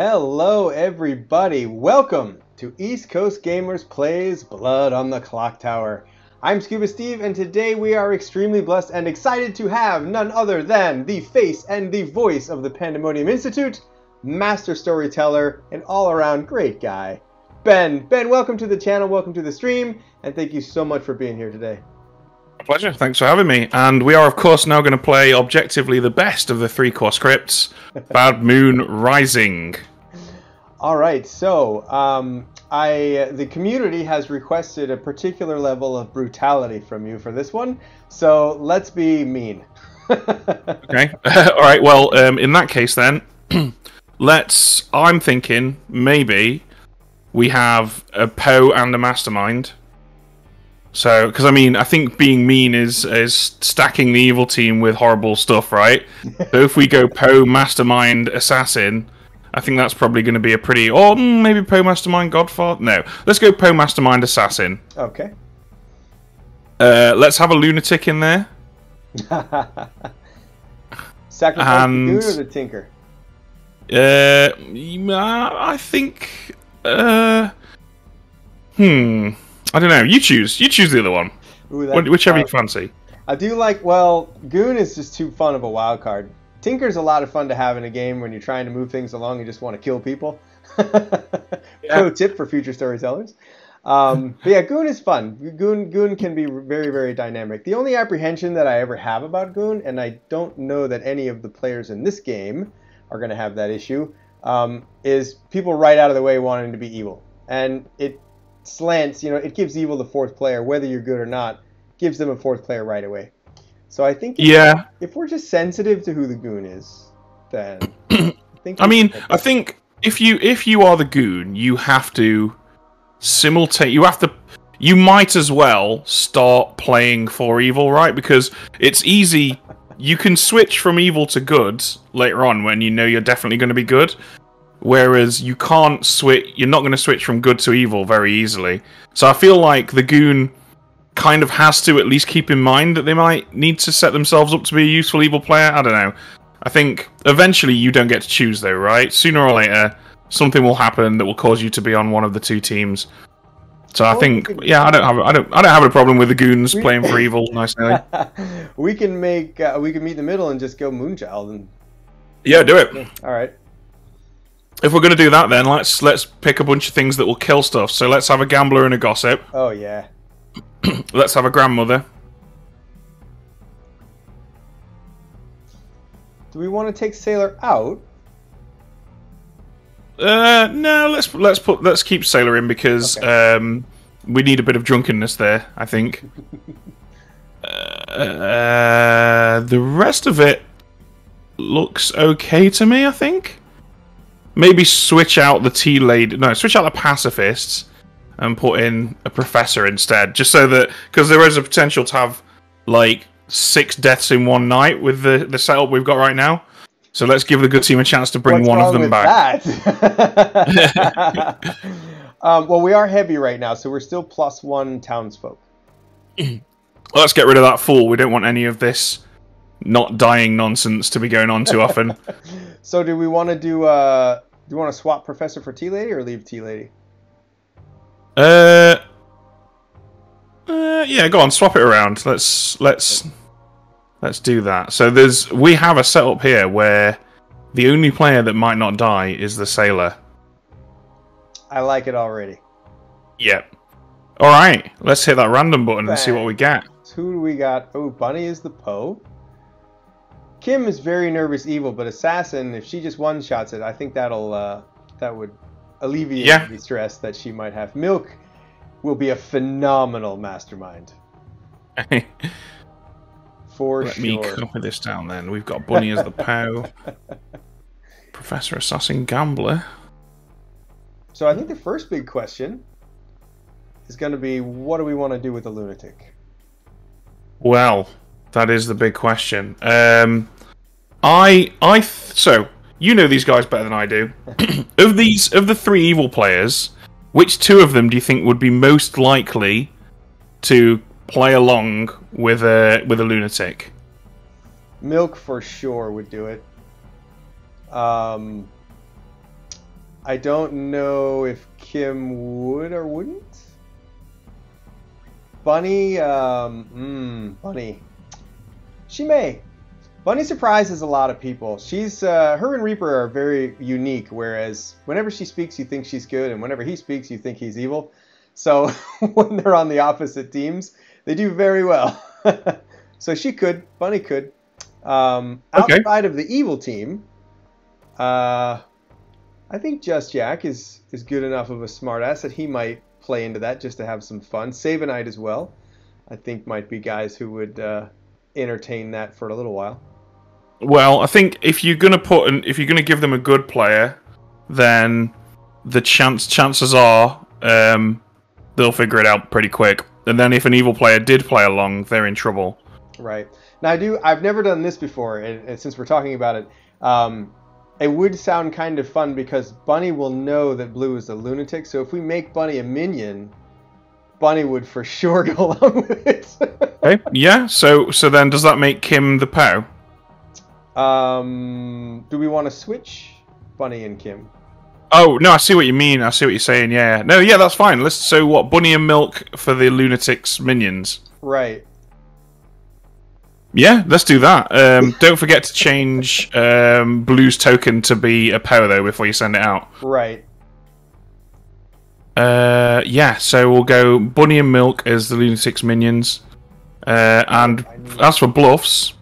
Hello everybody, welcome to East Coast Gamers Plays Blood on the Clocktower. I'm Scuba Steve and today we are extremely blessed and excited to have none other than the face and the voice of the Pandemonium Institute, master storyteller, and all-around great guy, Ben. Ben, welcome to the channel, welcome to the stream, and thank you so much for being here today. My pleasure, thanks for having me. And we are, of course, now going to play objectively the best of the three-core scripts, Bad Moon Rising. All right, so the community has requested a particular level of brutality from you for this one, so let's be mean. Okay, all right, well, in that case then, I'm thinking maybe we have a Poe and a Mastermind. So, because I mean, I think being mean is stacking the evil team with horrible stuff, right? So if we go Poe, Mastermind, Assassin, I think that's probably going to be a pretty... Or maybe Poe, Mastermind, Godfather? No. Let's go Poe, Mastermind, Assassin. Okay. Let's have a Lunatic in there. Sacrifice the Goon or the Tinker? I think... I don't know. You choose. You choose the other one. Ooh, whichever you fancy. I do like, well, Goon is just too fun of a wild card. Tinker's a lot of fun to have in a game when you're trying to move things along and just want to kill people. Pro tip for future storytellers. But yeah, Goon is fun. Goon can be very, very dynamic. The only apprehension that I ever have about Goon, and I don't know that any of the players in this game are going to have that issue, is people right out of the way wanting to be evil. And it... slants, you know, it gives evil the fourth player, whether you're good or not, gives them a fourth player right away. So I think if we're just sensitive to who the Goon is, then I think if you are the Goon, you have to you might as well start playing for evil, right? Because it's easy. You can switch from evil to good later on when you know you're definitely going to be good. Whereas you can't switch, you're not going to switch from good to evil very easily. So I feel like the Goon kind of has to at least keep in mind that they might need to set themselves up to be a useful evil player. I don't know. I think eventually you don't get to choose though, right? Sooner or later, something will happen that will cause you to be on one of the two teams. So I think, yeah, I don't have a problem with the Goons playing for evil. Nicely, we can meet in the middle and just go Moonchild and yeah, do it. All right. If we're going to do that, then let's pick a bunch of things that will kill stuff. So let's have a Gambler and a Gossip. Oh, yeah. Let's have a Grandmother. Do we want to take Sailor out? No, let's keep Sailor in because okay. We need a bit of drunkenness there, I think. The rest of it looks okay to me, I think. Maybe switch out the tea lady. No, switch out the pacifists and put in a professor instead. Just so that... Because there is a potential to have, like, 6 deaths in one night with the setup we've got right now. So let's give the good team a chance to bring one of them back. What's wrong with that? Well, we are heavy right now, so we're still +1 townsfolk. Let's get rid of that fool. We don't want any of this... not dying nonsense to be going on too often. So do we want to do you want to swap Professor for Tea Lady or leave Tea Lady? Yeah, go on, swap it around. Let's do that. So we have a setup here where the only player that might not die is the sailor. I like it already. Yep. All right, let's hit that random button and see what we get. Who do we got? Oh, Bunny is the Poe. Kim is very nervous evil, but Assassin, if she just one-shots it, I think that would alleviate the stress that she might have. Milk will be a phenomenal mastermind. Let me copy this down then. We've got Bunny as the Poe, Professor Assassin, Gambler. So I think the first big question is going to be, what do we want to do with the Lunatic? Well... that is the big question. So you know these guys better than I do. of the 3 evil players, which 2 of them do you think would be most likely to play along with a lunatic? Milk for sure would do it. I don't know if Kim would or wouldn't. Bunny, Bunny. She may. Bunny surprises a lot of people. She's, her and Reaper are very unique, whereas whenever she speaks, you think she's good, and whenever he speaks, you think he's evil. So when they're on the opposite teams, they do very well. So she could, Bunny could. Outside of the evil team, I think Just Jack is good enough of a smartass that he might play into that just to have some fun. Sabanite as well, I think, might be guys who would entertain that for a little while. Well, I think if you're gonna put if you're gonna give them a good player, then the chances are they'll figure it out pretty quick. And then if an evil player did play along, they're in trouble. Right. Now I've never done this before, and since we're talking about it, it would sound kind of fun because Bunny will know that Blue is a lunatic, so if we make Bunny a minion, Bunny would for sure go along with it. Okay. Yeah, so then does that make Kim the PO? Do we want to switch Bunny and Kim? Oh, no, I see what you mean. I see what you're saying, yeah. No, yeah, that's fine. Let's, so what, Bunny and Milk for the lunatics minions? Right. Yeah, let's do that. Don't forget to change Blue's token to be a PO, though, before you send it out. Right. Yeah, so we'll go Bunny and Milk as the lunatics minions. And as for bluffs,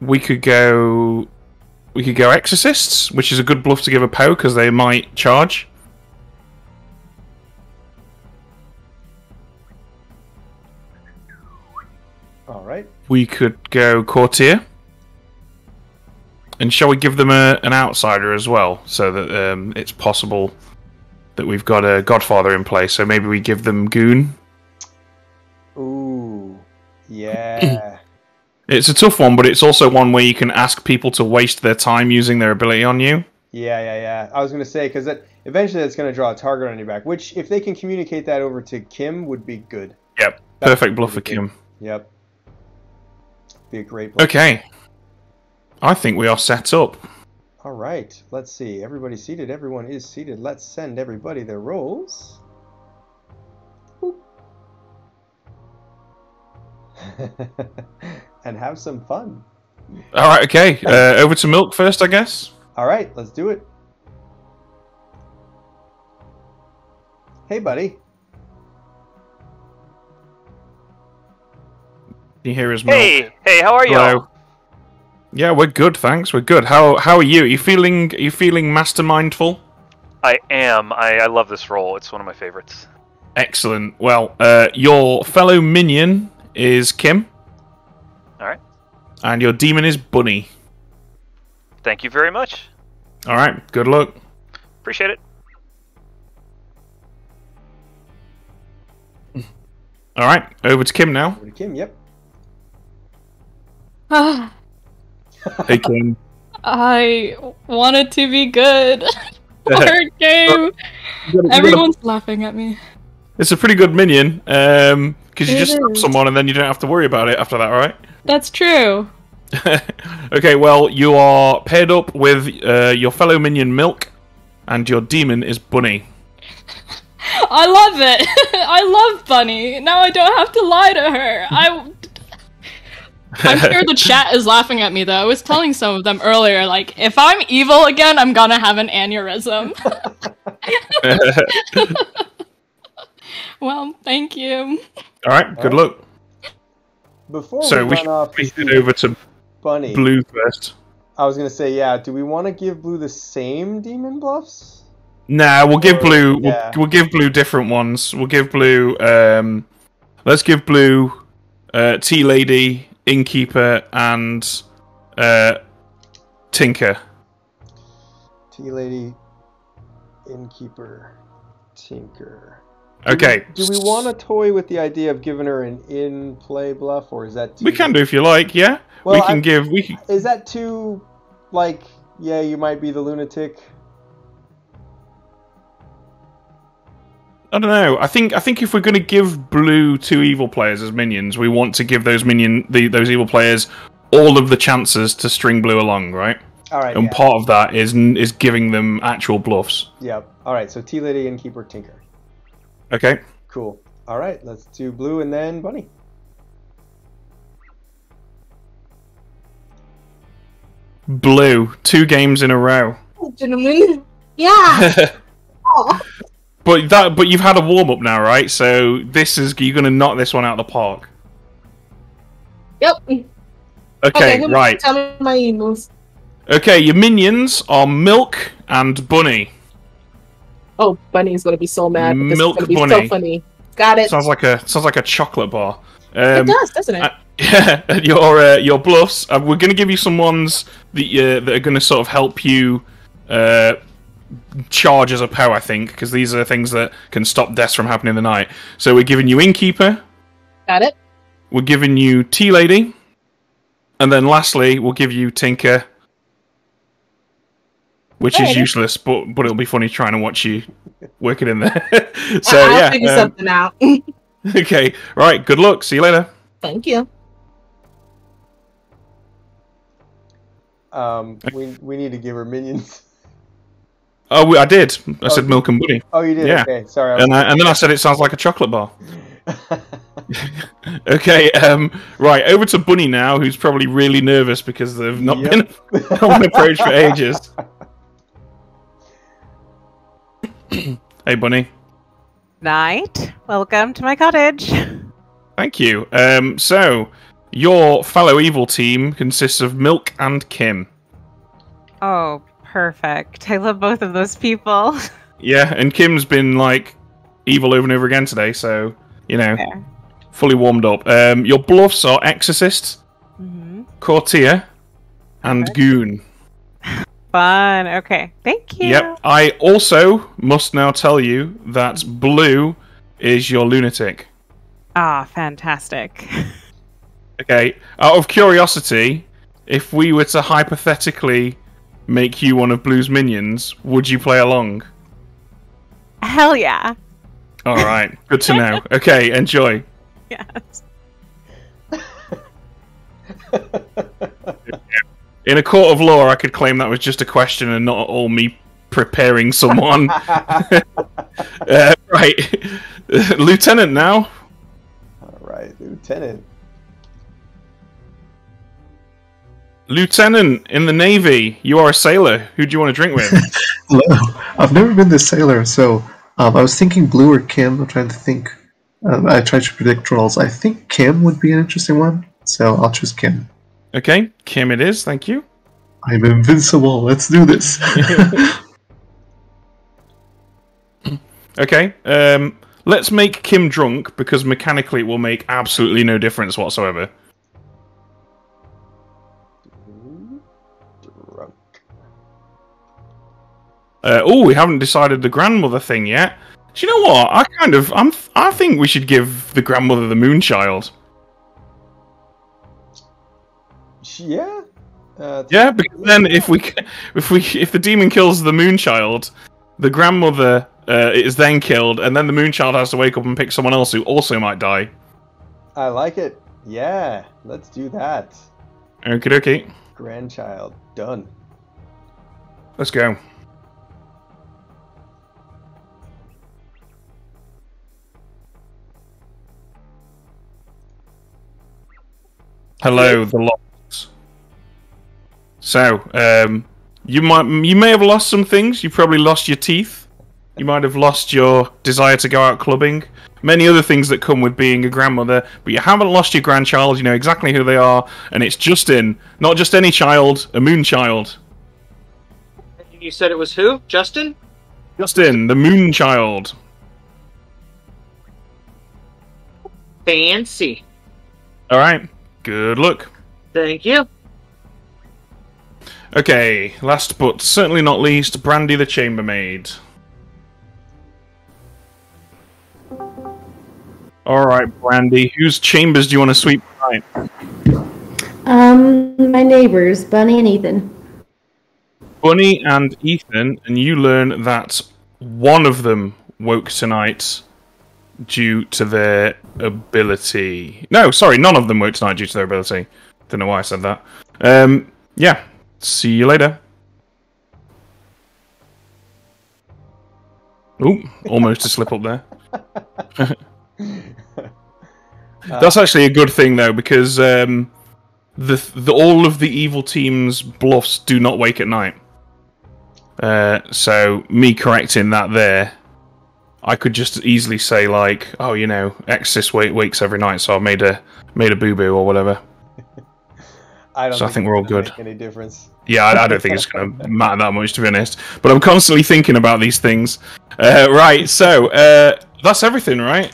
we could go exorcists, which is a good bluff to give a PO because they might charge. Alright. We could go courtier. And shall we give them an outsider as well, so that it's possible that we've got a godfather in place, so maybe we give them goon. Ooh. Yeah. It's a tough one, but it's also one where you can ask people to waste their time using their ability on you. Yeah. I was going to say, because eventually that's going to draw a target on your back, which, if they can communicate that over to Kim, would be good. Yep. That perfect bluff for Kim. Yep. Be a great bluff. Okay. I think we are set up. All right. Let's see. Everybody's seated. Everyone is seated. Let's send everybody their rolls. And have some fun. All right, okay. Over to Milk first, I guess. All right, let's do it. Hey, buddy. You hear his Milk? Hey, how are you? Yeah, we're good, thanks. We're good. How are you? Are you feeling mastermindful? I am. I love this role. It's one of my favorites. Excellent. Well, your fellow minion is Kim. Alright. And your demon is Bunny. Thank you very much. Alright, good luck. Appreciate it. Alright, over to Kim now. Over to Kim, yep. Hey, Kim. I want it to be good. Hard game. Everyone's laughing at me. It's a pretty good minion, because you just stab someone and then you don't have to worry about it after that, right? That's true. Okay, well, you are paired up with your fellow minion Milk, and your demon is Bunny. I love it. I love Bunny. Now I don't have to lie to her. I'm sure the chat is laughing at me, though. I was telling some of them earlier, like, if I'm evil again, I'm gonna have an aneurysm. Well, thank you. All right, good luck. So we should head over to Bunny. Blue first. I was going to say, yeah, do we want to give Blue the same demon bluffs? Nah, we'll give Blue we'll give Blue different ones. We'll give Blue let's give Blue Tea Lady, Innkeeper, and Tinker. Tea Lady, Innkeeper, Tinker. Okay. Do we want to toy with the idea of giving her an in-play bluff, or is that too... We can do if you like, yeah. Well, is that too, like, yeah, you might be the lunatic? I don't know. I think if we're going to give Blue two evil players as minions, we want to give those evil players all of the chances to string Blue along, right? All right. And part of that is giving them actual bluffs. Yep. All right. So Tea Lady, Innkeeper, Tinker. Okay. Cool. All right. Let's do Blue and then Bunny. Blue, 2 games in a row. Gentlemen. Yeah. Oh. But you've had a warm up now, right? So this is you're gonna knock this one out of the park. Yep. Okay right. Tell me my emails. Okay, your minions are Milk and Bunny. Oh, Bunny is gonna be so mad. Milk it's gonna be Bunny. So funny. Got it. Sounds like a chocolate bar. It does, doesn't it? Yeah. Your bluffs. We're gonna give you some ones that are gonna sort of help you. Charge as a PO, I think, because these are things that can stop deaths from happening in the night. So we're giving you Innkeeper. Got it. We're giving you Tea Lady. And then lastly, we'll give you Tinker, which is useless, but it'll be funny trying to watch you work it in there. So I'll figure something out. Okay, right, good luck. See you later. Thank you. We need to give her minions. Oh, I did. I said Milk and Bunny. Oh, you did? Yeah. Okay, sorry. And then I said it sounds like a chocolate bar. Okay, right, over to Bunny now, who's probably really nervous because they've not been approached for ages. Hey, Bunny. Night. Welcome to my cottage. Thank you. So, your fellow evil team consists of Milk and Kim. Oh, perfect. I love both of those people. Yeah, and Kim's been, like, evil over and over again today, so, you know, fully warmed up. Your bluffs are Exorcist, Courtier, and Goon. Fun. Okay. Thank you. Yep. I also must now tell you that Blue is your lunatic. Ah, fantastic. Okay. Out of curiosity, if we were to hypothetically make you one of Blue's minions, would you play along? Hell yeah. Alright, good to know. Okay, enjoy. Yes. In a court of law, I could claim that was just a question and not at all me preparing someone. Right. Lieutenant now. Alright, Lieutenant. Lieutenant in the Navy, you are a sailor. Who do you want to drink with? Hello. I've never been this sailor, so I was thinking Blue or Kim. I'm trying to think. I tried to predict roles. I think Kim would be an interesting one, so I'll choose Kim. Okay, Kim it is. Thank you. I'm invincible. Let's do this. Okay, let's make Kim drunk because mechanically it will make absolutely no difference whatsoever. Oh, we haven't decided the grandmother thing yet. Do you know what? I think we should give the grandmother the Moonchild. Yeah. Yeah, because then if the demon kills the Moonchild, the grandmother is then killed, and then the Moonchild has to wake up and pick someone else who also might die. I like it. Yeah, let's do that. Okie dokie. Grandchild done. Let's go. Hello, the lost. So, you may have lost some things. You probably lost your teeth. You might have lost your desire to go out clubbing. Many other things that come with being a grandmother, but you haven't lost your grandchild. You know exactly who they are, and it's Justin, not just any child, a Moonchild. You said it was who? Justin? Justin, the Moonchild. Fancy. All right. Good luck. Thank you. Okay, last but certainly not least, Brandy the Chambermaid. Alright, Brandy, whose chambers do you want to sweep tonight? My neighbors, Bunny and Ethan. Bunny and Ethan, and you learn that one of them woke tonight due to their ability. No, sorry, none of them worked tonight due to their ability. Don't know why I said that. Yeah, see you later. Oh, almost a slip up there. That's actually a good thing though, because all of the evil team's bluffs do not wake at night. So me correcting that there, I could just easily say like, oh, you know, Exis wakes every night, so I made a boo boo or whatever. I think we're all good. Make any difference? Yeah, I don't think it's going to matter that much, to be honest. But I'm constantly thinking about these things. Right, so that's everything, right?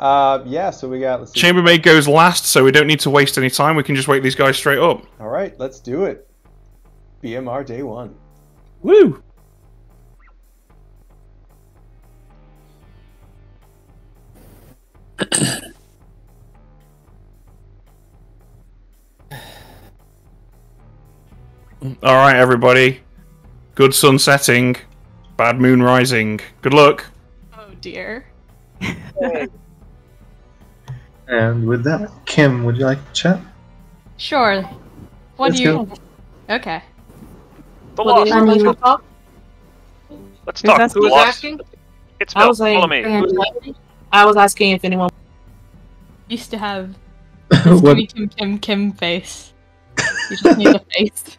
Yeah. So we got Chambermaid goes last, so we don't need to waste any time. We can just wake these guys straight up. All right, let's do it. BMR day one. Woo! Alright, everybody. Good sun setting. Bad moon rising. Good luck. Oh, dear. And with that, Kim, would you like to chat? Sure. Let's go. Okay. Let's talk. Who was asking? It's Mel. Follow me. I was asking if anyone used to have this Kim face. You just need a face.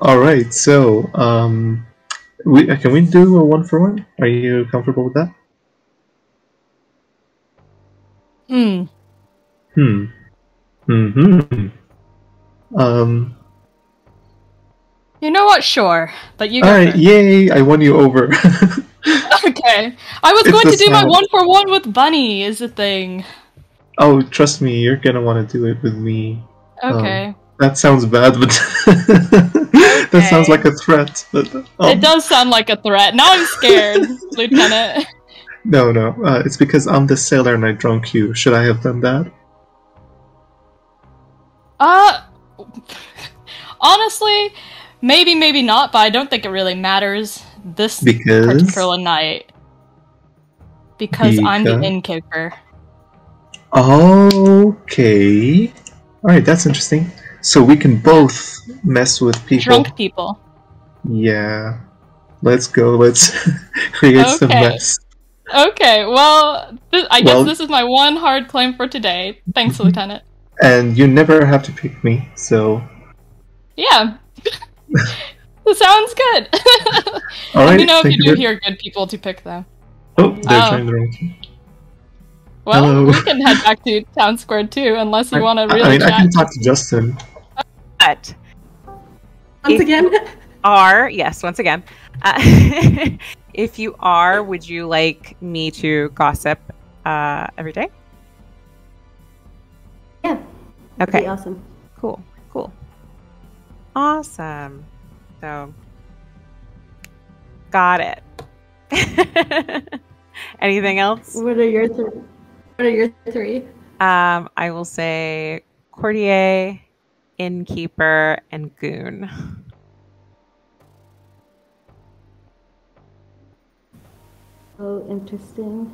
All right, so can we do a one-for-one? Are you comfortable with that? You know what? Sure, but you. All right, yay! I won you over. Okay, I was going to do my one-for-one with Bunny. Is the thing. Oh, trust me, you're gonna want to do it with me. Okay. That sounds bad, but that sounds like a threat. But it does sound like a threat. Now I'm scared, Lieutenant. No, no, it's because I'm the sailor and I drunk you. Should I have done that? Honestly, maybe, maybe not. But I don't think it really matters this particular night because I'm the innkeeper. Okay. Alright, that's interesting. So we can both mess with people. Drunk people. Yeah. Let's go. Let's create some mess. Okay, well, I guess this is my one hard claim for today. Thanks, Lieutenant. And you never have to pick me, so... Yeah. That sounds good. All right, let me know if you do hear good people to pick, though. Oh, they're trying the wrong thing. Well, we can head back to Town Square too, unless you want to really chat. I can talk to Justin. But once again, once again. If you are, would you like me to gossip every day? Yeah. Okay. That'd be awesome. Cool. Cool. Awesome. So, got it. Anything else? What are your three? What are your three? I will say courtier, innkeeper, and goon. Oh, interesting.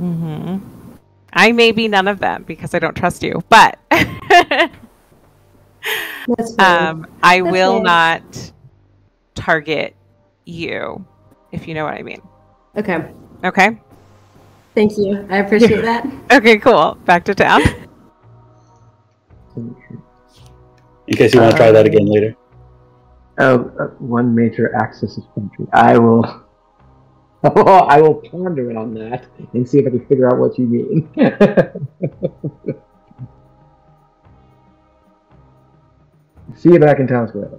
Mm-hmm. I may be none of them because I don't trust you, but I will not target you, if you know what I mean. Okay. Okay. Thank you. I appreciate that. Okay, cool. Back to town. In case you want to try that again later. One major axis of country. I will ponder on that and see if I can figure out what you mean. See you back in Town Square.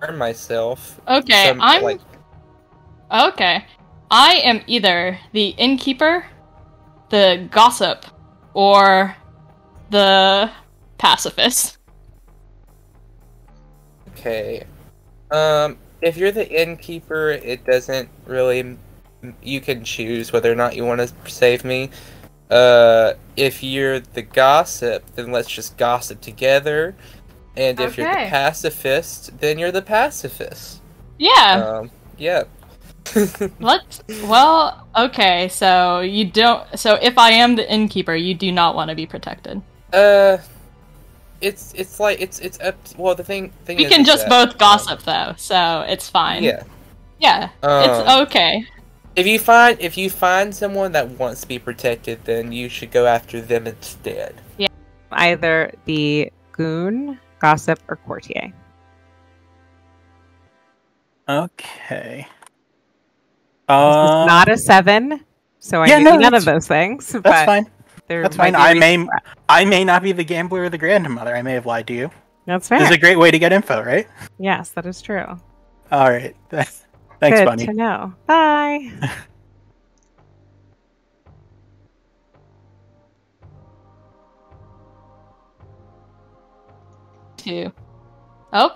Earn myself. Okay, I am either the innkeeper, the gossip, or the pacifist. Okay. If you're the innkeeper, it doesn't really... You can choose whether or not you want to save me. If you're the gossip, then let's just gossip together. And if you're the pacifist, then you're the pacifist. Yeah. Yeah. Okay, so you don't. So if I am the innkeeper, you do not want to be protected. It's up. Well, the thing is, we can just both gossip though, so it's fine. Yeah. Yeah, it's okay. If you find someone that wants to be protected, then you should go after them instead. Yeah, either the goon, gossip, or courtier. Okay. This is not a 7, so I do none of those things. That's but fine. That's fine. I may not be the gambler or the grandmother. I may have lied to you. That's fair. This is a great way to get info, right? Yes, that is true. All right. Thanks, Bunny. Good to know. Bye. Two. Oh.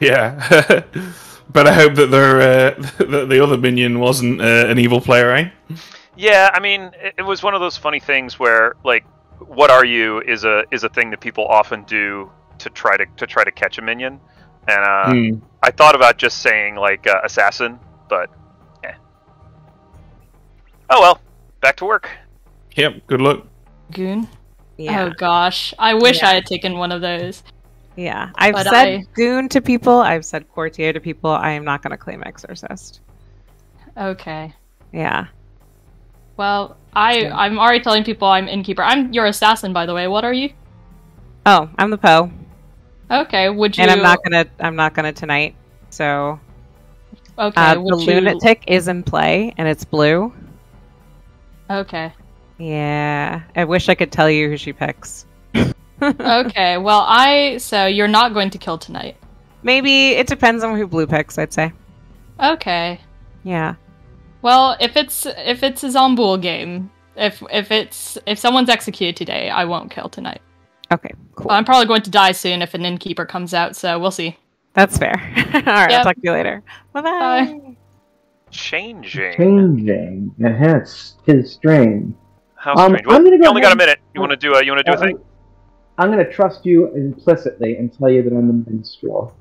Yeah, but I hope that the other minion wasn't an evil player, right? Yeah, I mean, it was one of those funny things where, like, "What are you?" is a thing that people often do to try to catch a minion, and I thought about just saying like assassin, but eh. Oh well, back to work. Yep, good luck. Goon. Yeah. Oh gosh, I wish I had taken one of those. Yeah, I've said goon to people, I've said courtier to people, I am not going to claim exorcist. Okay. Yeah. Well, I'm already telling people I'm innkeeper. I'm your assassin, by the way. What are you? Oh, I'm the Poe. Okay, would you... And I'm not gonna tonight, so... Okay, would you... lunatic is in play, and it's blue. Okay. Yeah, I wish I could tell you who she picks. Okay, well, so you're not going to kill tonight. Maybe it depends on who blue picks, I'd say. Okay. Yeah. Well, if it's a Zombool game, if someone's executed today, I won't kill tonight. Okay, cool. I'm probably going to die soon if an innkeeper comes out, so we'll see. That's fair. All right, I'll talk to you later. Bye-bye. Changing. It has his strange. How strange. Well, you only got a minute. You want to do a thing? I'm going to trust you implicitly and tell you that I'm the minstrel.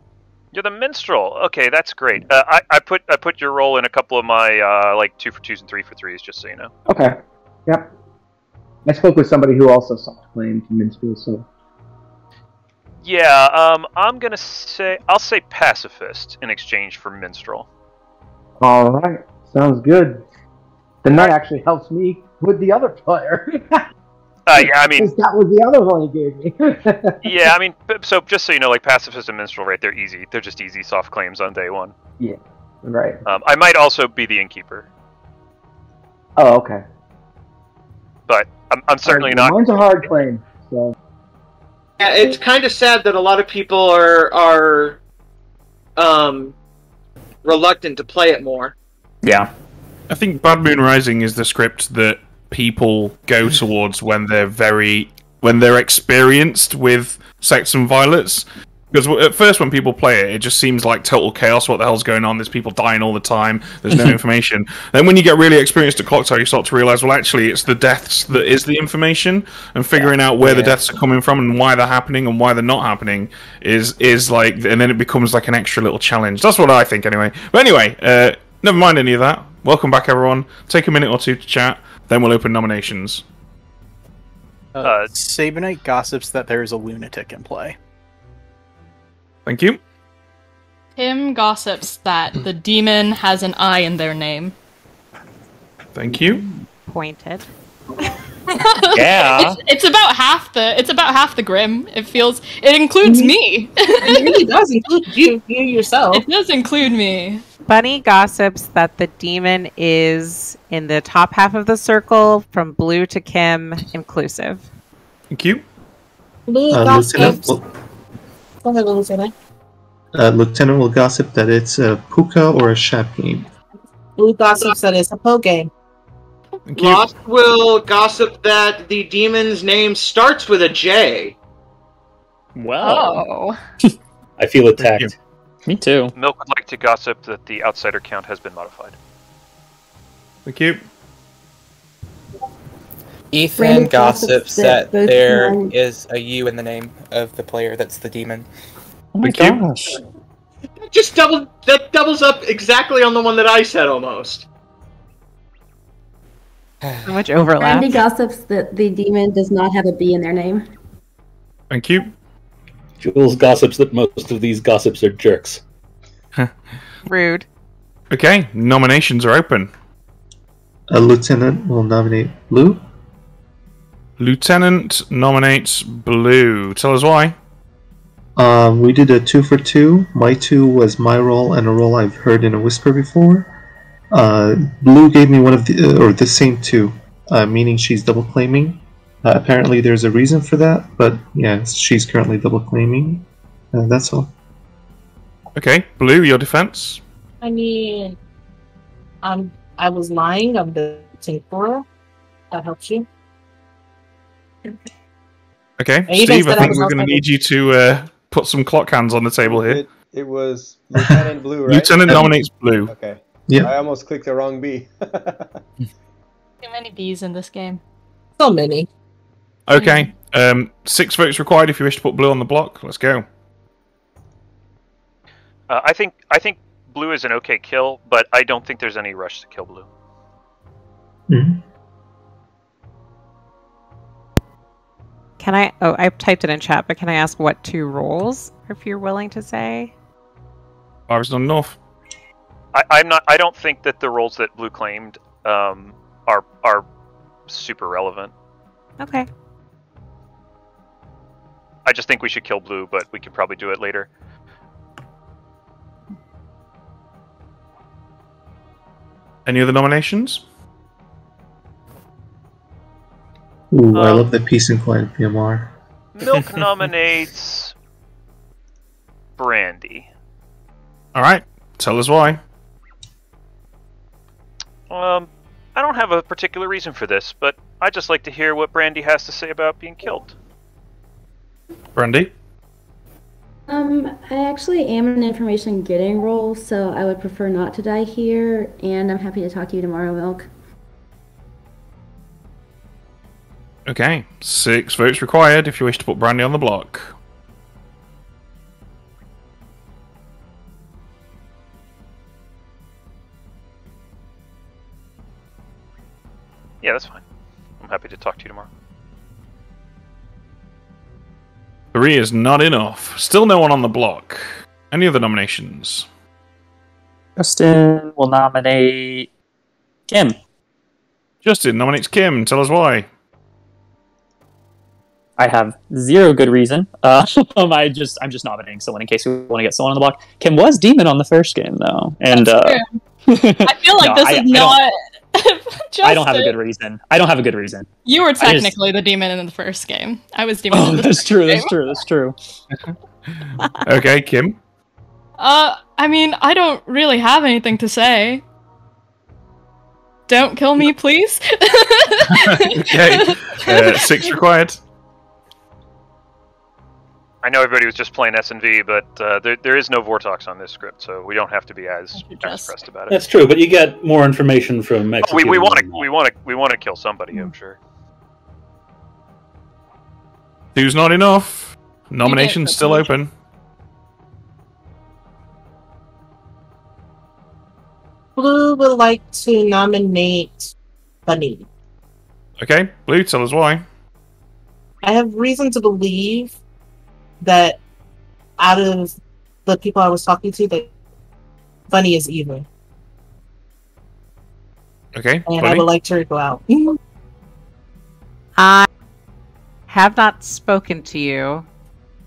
You're the minstrel. Okay, that's great. I put your role in a couple of my like 2 for 2s and 3 for 3s, just so you know. Okay. Yep. I spoke with somebody who also soft claimed minstrel, so. Yeah. I'm going to say pacifist in exchange for minstrel. All right. Sounds good. Then that actually helps me with the other player. Yeah, I mean, that was the other one you gave me. Yeah, I mean, so just so you know, like pacifist and minstrel, right? They're easy. They're just easy soft claims on day one. Yeah, right. I might also be the innkeeper. Oh, okay. But I'm certainly not. Mine's a hard claim. So. Yeah, it's kind of sad that a lot of people are reluctant to play it more. Yeah, I think Bad Moon Rising is the script that people go towards when they're experienced with sex and violence, because at first when people play it, it just seems like total chaos. What the hell's going on? There's people dying all the time. There's no information. Then when you get really experienced at Clocktower, you start to realize, well, actually, it's the deaths that is the information, and figuring out where the deaths are coming from and why they're happening and why they're not happening is like, and then it becomes like an extra little challenge. That's what I think anyway. But anyway, never mind any of that. Welcome back, everyone. Take a minute or two to chat. Then we'll open nominations. Sabinite gossips that there is a lunatic in play. Thank you. Tim gossips that the demon has an eye in their name. Thank you. Pointed. Yeah. It's about half the grim. It includes me. It really does include you yourself. It does include me. Bunny gossips that the demon is in the top half of the circle from blue to Kim, inclusive. Thank you. Blue gossips. Lieutenant will gossip that it's a puka or a shap game. Blue gossips that it's a po game. Lost will gossip that the demon's name starts with a J. Wow. I feel attacked. Me too. Milk would like to gossip that the outsider count has been modified. Thank you. Ethan gossips that there is a U in the name of the player that's the demon. Oh my gosh. That doubles up exactly on the one that I said almost. So much overlap. Randy gossips that the demon does not have a B in their name. Thank you. Jules gossips that most of these gossips are jerks. Rude. Okay, nominations are open. A lieutenant will nominate Blue. Lieutenant nominates Blue. Tell us why. We did a 2 for 2. My 2 was my role and a role I've heard in a whisper before. Blue gave me one of the or the same 2, meaning she's double claiming. Apparently there's a reason for that, but yeah, she's currently double claiming. That's all. Okay, Blue, your defense. I mean, I was lying on the tinfoil. That helps you. Okay, Steve, I think we're going to need you to put some clock hands on the table here. It was Lieutenant Blue, right? Lieutenant nominates Blue. Okay. Yeah. I almost clicked the wrong B. Too many Bs in this game. So many. Okay, 6 votes required if you wish to put Blue on the block. Let's go. I think Blue is an okay kill, but I don't think there's any rush to kill Blue. Mm-hmm. Can I? Oh, I typed it in chat, but can I ask what 2 roles, if you're willing to say? I was not enough. I'm not. I don't think that the roles that Blue claimed are super relevant. Okay. I just think we should kill Blue, but we could probably do it later. Any other nominations? Ooh, I love the peace and quiet PMR. Milk nominates Brandy. All right, tell us why. I don't have a particular reason for this, but I'd just like to hear what Brandy has to say about being killed. Brandy? I actually am an information getting role, so I would prefer not to die here, and I'm happy to talk to you tomorrow, Milk. Okay, 6 votes required if you wish to put Brandy on the block. Yeah, that's fine. I'm happy to talk to you tomorrow. 3 is not enough. Still no one on the block. Any other nominations? Justin will nominate Kim. Justin nominates Kim. Tell us why. I have 0 good reason. I'm just nominating someone in case we want to get someone on the block. Kim was demon on the first game though, and I feel like no, this is not. Justin, I don't have a good reason. I don't have a good reason. You were technically the demon in the first game. I was demon. Oh, in the that's true. Okay, Kim. I mean, I don't really have anything to say. Don't kill me, please. Okay, 6 required. I know everybody was just playing S&V, but there is no Vortox on this script, so we don't have to be as stressed about it. That's true, but you get more information from Mexico. We want to we want to kill somebody, I'm sure. 2's not enough. Nomination's still open. Blue would like to nominate Bunny. Okay, Blue, tell us why. I have reason to believe that out of the people I was talking to, that Bunny is evil. Okay. And Bunny, I would like to go out. I have not spoken to you,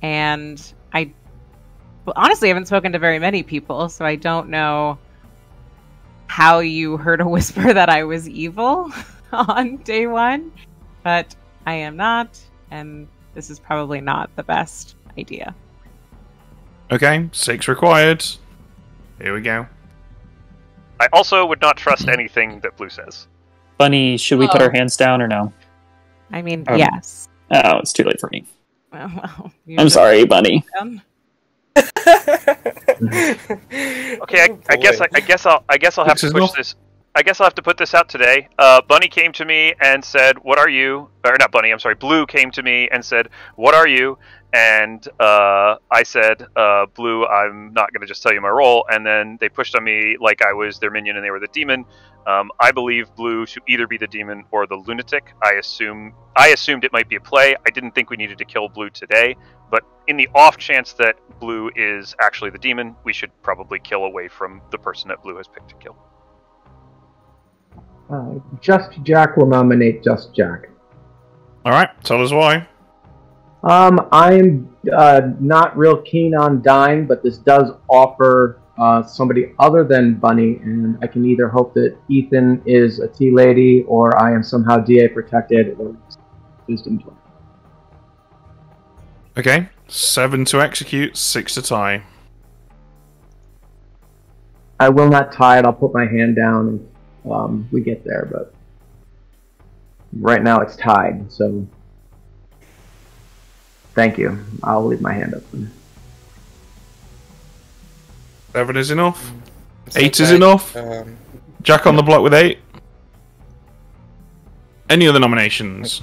and I honestly haven't spoken to very many people, so I don't know how you heard a whisper that I was evil on day 1, but I am not, and this is probably not the best idea. Okay, 6 required. Here we go. I also would not trust anything that Blue says. Bunny, should we put our hands down or no? I mean, yes. Oh, it's too late for me. Well, I'm sorry, Bunny. Okay, I guess I'll have to put this out today. Bunny came to me and said, "What are you?" Or not Bunny, I'm sorry. Blue came to me and said, "What are you?" And I said, Blue, I'm not going to just tell you my role. And then they pushed on me like I was their minion and they were the demon. I believe Blue should either be the demon or the lunatic. I assumed it might be a play. I didn't think we needed to kill Blue today. But in the off chance that Blue is actually the demon, we should probably kill away from the person that Blue has picked to kill. Just Jack will nominate Just Jack. All right. Tell us why. I'm not real keen on dying, but this does offer somebody other than Bunny, and I can either hope that Ethan is a tea lady or I am somehow DA protected or wisdom 12. Okay, 7 to execute, 6 to tie. I will not tie it. I'll put my hand down and we get there, but right now it's tied, so... Thank you. I'll leave my hand up. 7 is enough. 8 is enough. Jack on the block with 8. Any other nominations?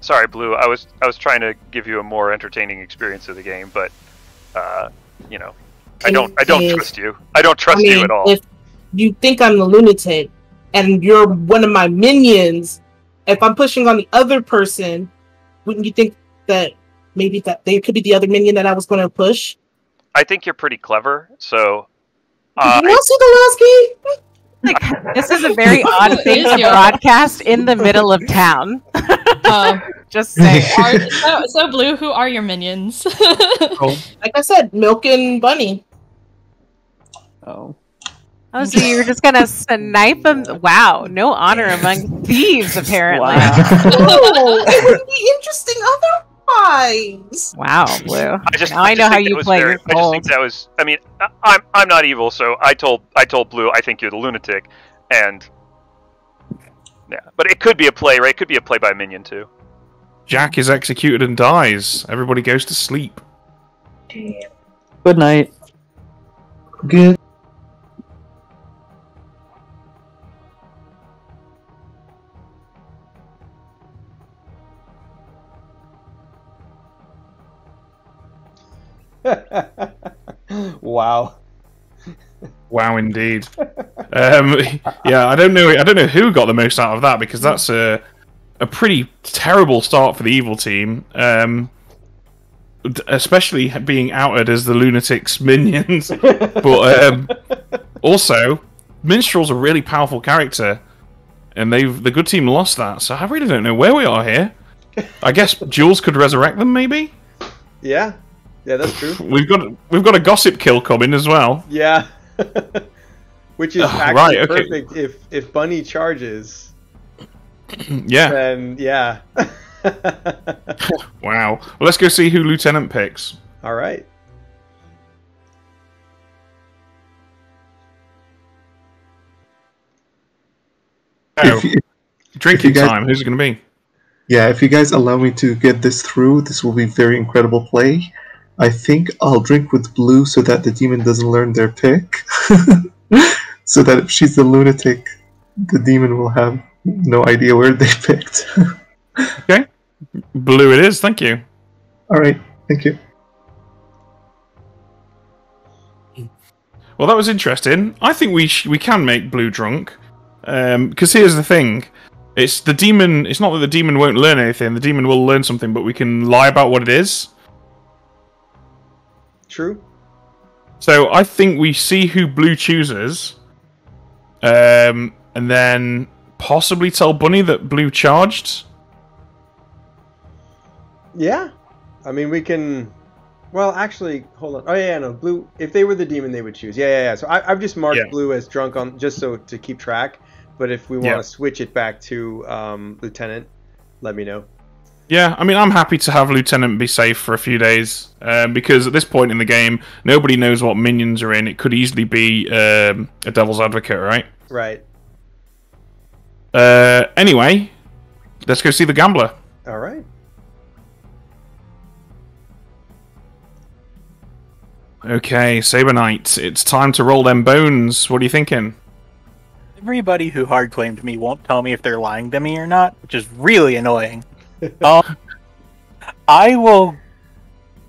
Sorry, Blue. I was trying to give you a more entertaining experience of the game, but you know, I don't trust you. I don't trust you at all. If you think I'm the lunatic, and you're one of my minions, if I'm pushing on the other person, wouldn't you think that maybe that they could be the other minion that I was going to push? I think you're pretty clever, so... Did you all see the last game? Like, this is a very odd thing to broadcast in the middle of town. Just saying. So, Blue, who are your minions? Like I said, Milk and Bunny. Oh. Oh, so you were just going to snipe them? Wow, no honor among thieves, apparently. Wow. No, it would be interesting otherwise. Wow, Blue. I know how you play your gold. I just think that was, I mean, I'm not evil, so I told Blue, I think you're the lunatic, and yeah. But it could be a play, right? It could be a play by a minion, too. Jack is executed and dies. Everybody goes to sleep. Good night. Good. Wow. Wow, indeed. Yeah, I don't know who got the most out of that, because that's a pretty terrible start for the evil team, especially being outed as the lunatics' minions. But also, Minstrel's a really powerful character, and the good team lost that. So I really don't know where we are here. I guess Jules could resurrect them, maybe. Yeah. Yeah, that's true. We've got a gossip kill coming as well. Yeah, which is actually perfect if Bunny charges. Yeah. Then yeah. Wow. Well, let's go see who Lieutenant picks. All right. Oh. Drinking time. Who's it going to be? Yeah, if you guys allow me to get this through, this will be very incredible play. I think I'll drink with Blue so that the demon doesn't learn their pick. So that if she's the lunatic, the demon will have no idea where they picked. Okay. Blue it is, thank you. Alright, thank you. Well, that was interesting. I think we can make Blue drunk. Because here's the thing. It's the demon. It's not that the demon won't learn anything. The demon will learn something, but we can lie about what it is. True. So I think we see who Blue chooses, and then possibly tell Bunny that Blue charged. Yeah, I mean we can. Well, actually, hold on. Oh yeah, no, Blue. If they were the demon, they would choose. Yeah, yeah, yeah. So I've just marked Blue as drunk on just so to keep track. But if we want to switch it back to Lieutenant, let me know. Yeah, I mean, I'm happy to have Lieutenant be safe for a few days, because at this point in the game, nobody knows what minions are in. It could easily be a devil's advocate, right? Right. Anyway, let's go see the gambler. All right. Okay, Saber Knight, it's time to roll them bones. What are you thinking? Everybody who hard claimed me won't tell me if they're lying to me or not, which is really annoying. I will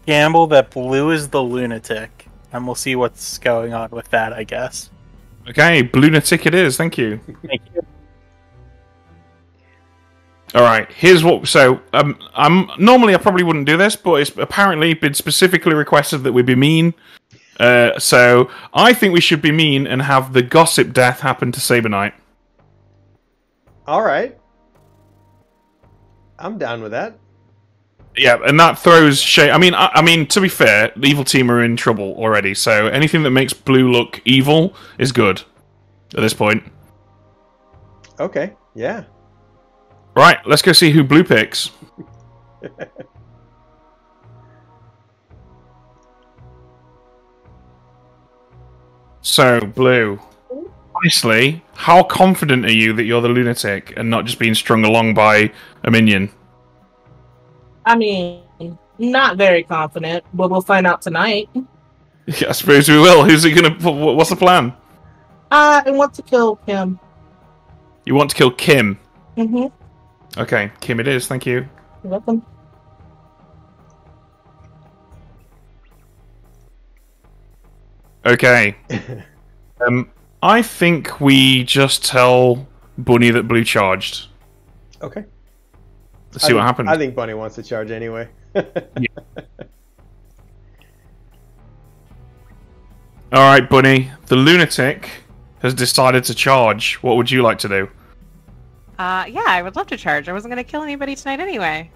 gamble that Blue is the lunatic, and we'll see what's going on with that, I guess. Okay, Blunatic it is, thank you. Thank you. Alright, here's what... So, normally I probably wouldn't do this, but it's apparently been specifically requested that we be mean. So, I think we should be mean and have the gossip death happen to Saberknight. Alright. I'm down with that. Yeah, and that throws shade... I mean, to be fair, the evil team are in trouble already, so anything that makes Blue look evil is good at this point. Okay, yeah. Right, let's go see who Blue picks. So, Blue, honestly, how confident are you that you're the lunatic and not just being strung along by a minion? I mean, not very confident, but we'll find out tonight. Yeah, I suppose we will. Who's it gonna... What's the plan? I want to kill Kim. You want to kill Kim? Mm-hmm. Okay, Kim it is, thank you. You're welcome. Okay. I think we just tell Bunny that Blue charged. Okay. Let's see what happens. I think Bunny wants to charge anyway. Yeah. Alright, Bunny. The lunatic has decided to charge. What would you like to do? Yeah, I would love to charge. I wasn't going to kill anybody tonight anyway.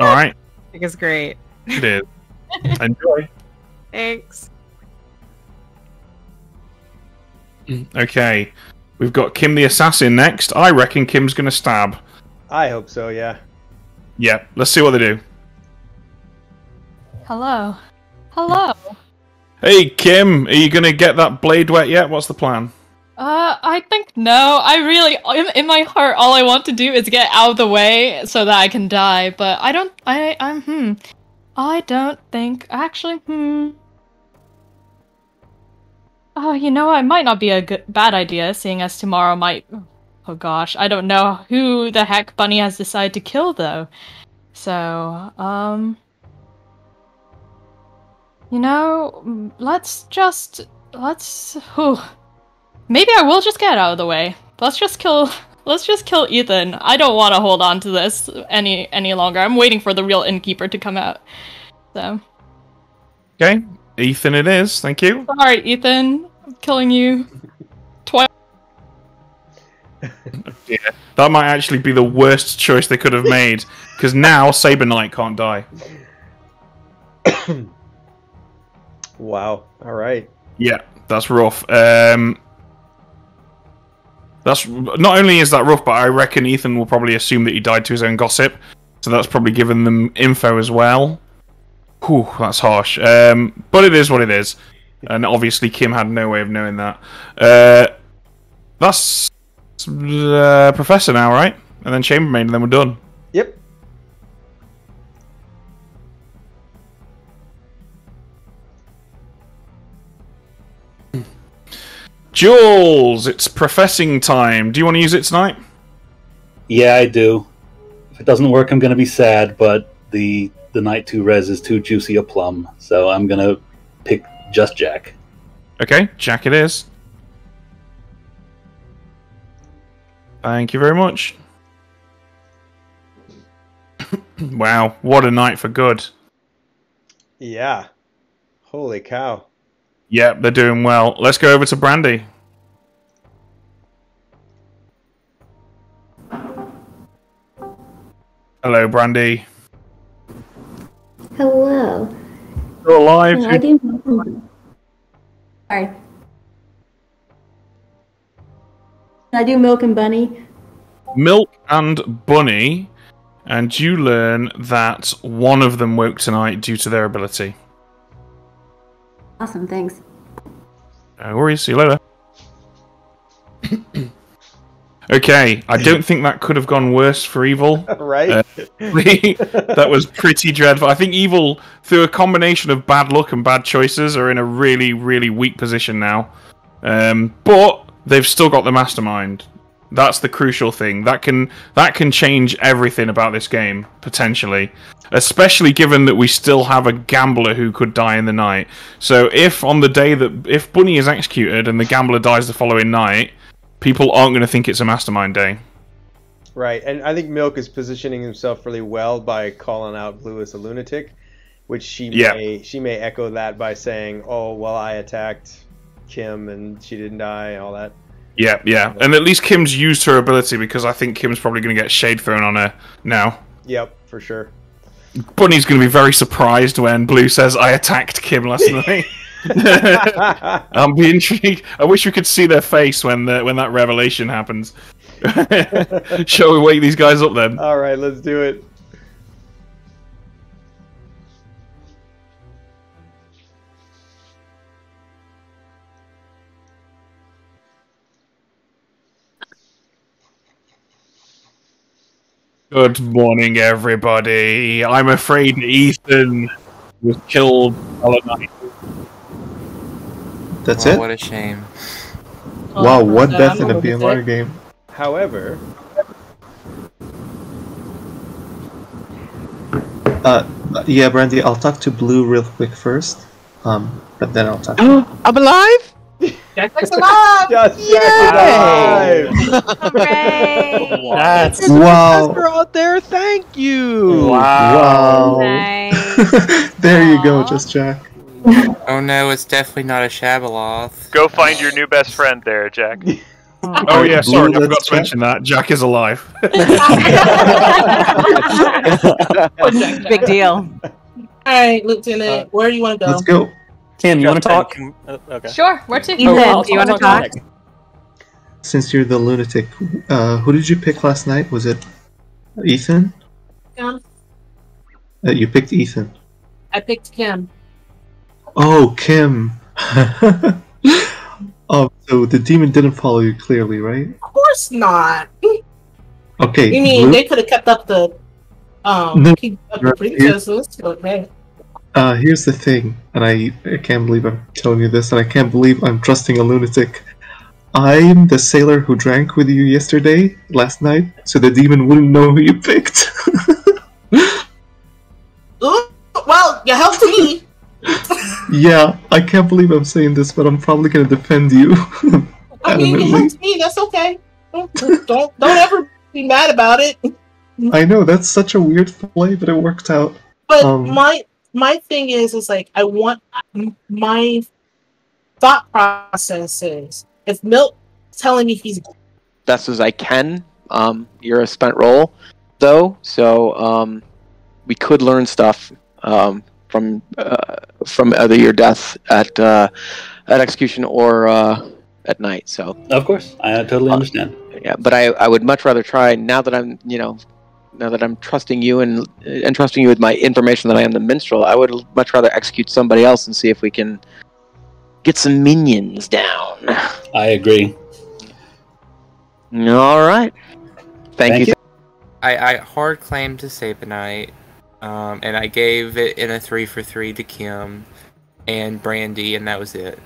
Alright. I think it's great. It is. Enjoy. Thanks. Okay. We've got Kim the assassin next. I reckon Kim's going to stab. I hope so, yeah. Yeah, let's see what they do. Hello. Hello. Hey, Kim, are you going to get that blade wet yet? What's the plan? I think no. I really, in my heart, all I want to do is get out of the way so that I can die, but I don't, I don't think, actually, Oh, you know, it might not be a bad idea, seeing as tomorrow might... Oh gosh, I don't know who the heck Bunny has decided to kill, though. So, you know, let's whew. Maybe I will just get out of the way. Let's just kill Ethan. I don't want to hold on to this any longer. I'm waiting for the real innkeeper to come out. So. Okay, Ethan it is, thank you. Sorry, Ethan, I'm killing you. Yeah, that might actually be the worst choice they could have made, because now Saberknight can't die. Wow. All right. Yeah, that's rough. That's not only is that rough, but I reckon Ethan will probably assume that he died to his own gossip, so that's probably given them info as well. Whew, that's harsh. But it is what it is, and obviously Kim had no way of knowing that. That's. Professor now, right? And then Chambermaid, and then we're done. Yep. Jules, it's professing time. Do you want to use it tonight? Yeah, I do. If it doesn't work, I'm going to be sad, but the night 2 res is too juicy a plum, so I'm going to pick just Jack. Okay, Jack it is. Thank you very much. Wow, what a night for good. Yeah. Holy cow. Yep, they're doing well. Let's go over to Brandy. Hello, Brandy. Hello. You're alive. I do. Sorry. I do Milk and Bunny. Milk and Bunny, and you learn that one of them woke tonight due to their ability. Awesome, thanks. No worries, see you later. Okay, I don't think that could have gone worse for Evil. Right? That was pretty dreadful. I think Evil, through a combination of bad luck and bad choices, are in a really, really weak position now. But... they've still got the mastermind. That's the crucial thing. That can change everything about this game, potentially. Especially given that we still have a gambler who could die in the night. So if on the day that... if Bunny is executed and the gambler dies the following night, people aren't going to think it's a mastermind day. Right, and I think Milk is positioning himself really well by calling out Blue as a lunatic, which she may echo that by saying, oh, well, I attacked Kim and she didn't die and all that. Yeah, yeah. And at least Kim's used her ability, because I think Kim's probably going to get shade thrown on her now. Yep, for sure. Bunny's going to be very surprised when Blue says, I attacked Kim last night. I'll be intrigued. I wish we could see their face when that revelation happens. Shall we wake these guys up then? Alright, let's do it. Good morning, everybody. I'm afraid Ethan was killed all night. That's it? What a shame. Wow, one death in a BMR game. However... yeah, Brandy, I'll talk to Blue real quick first, but then I'll talk to him. I'm alive? Jack's alive! Jack's alive! Hooray! That's wow! Out there, thank you! Wow! Wow. Nice. There Aww. You go, Just Jack. Oh no, it's definitely not a Shabaloth. Go find your new best friend there, Jack. Oh yeah, sorry, I forgot to mention that. Jack is alive. Big deal. Alright, Lieutenant, where do you want to go? Let's go. Tim, you want to talk? Okay. Sure, where to? Ethan, do you want to talk? Since you're the lunatic, who did you pick last night? Was it Ethan? Kim. You picked Ethan. I picked Kim. Oh, Kim. Oh, so the demon didn't follow you, clearly, right? Of course not. Okay. You mean Blue? They could have kept up the predecessors. Here's the thing, and I can't believe I'm telling you this, and I can't believe I'm trusting a lunatic. I'm the sailor who drank with you yesterday, last night, so the demon wouldn't know who you picked. Ooh, well, you helped me. Yeah, I can't believe I'm saying this, but I'm probably gonna defend you. I mean, you helped me. That's okay. Don't ever be mad about it. I know that's such a weird play, but it worked out. But my thing is like, I want my thought process is, if Milk telling me he's best as I can, you're a spent role though, so we could learn stuff from either your death at execution or at night. So of course, I totally understand. Yeah, but I would much rather try now that I'm now that I'm trusting you and entrusting you with my information that I am the minstrel, I would much rather execute somebody else and see if we can get some minions down. I agree. All right. Thank you. I hard claim to Sabanite, and I gave it in a 3 for 3 to Kim and Brandy, and that was it.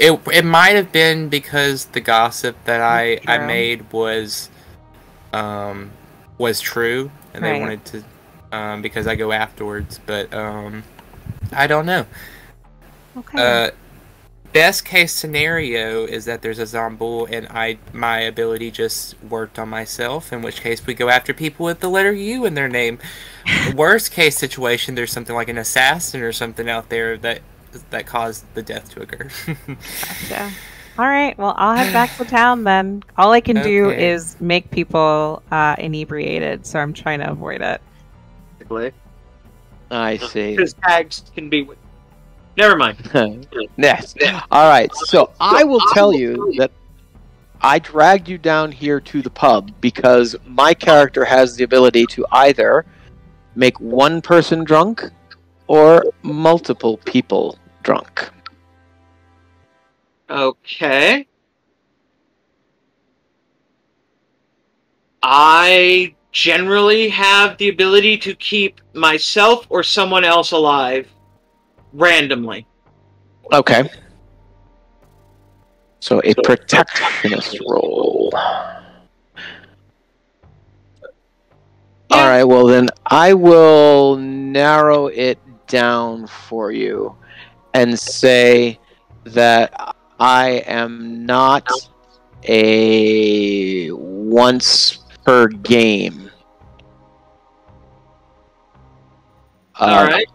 It might have been because the gossip that I made was true, and they wanted to, because I go afterwards, but, I don't know. Okay. Best case scenario is that there's a Zombul, and my ability just worked on myself, in which case we go after people with the letter U in their name. Worst case situation, there's something like an assassin or something out there that caused the death to occur. Gotcha. All right, well, I'll head back to town then. All I can do is make people inebriated, so I'm trying to avoid it. I see. Because tags can be... Never mind. Next. All right, so I will tell you that I dragged you down here to the pub because my character has the ability to either make one person drunk or multiple people drunk. Okay. I generally have the ability to keep myself or someone else alive randomly. Okay. So a protectionist roll. All right, well then I will narrow it down for you and say that I am not a once per game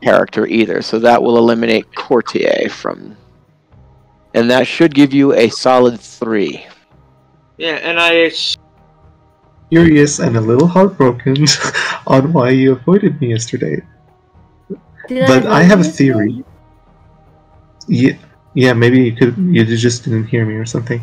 character either. So that will eliminate Courtier from... And that should give you a solid 3. Yeah, and I... Curious and a little heartbroken on why you avoided me yesterday. But I have a theory. Yeah, yeah, maybe you just didn't hear me or something.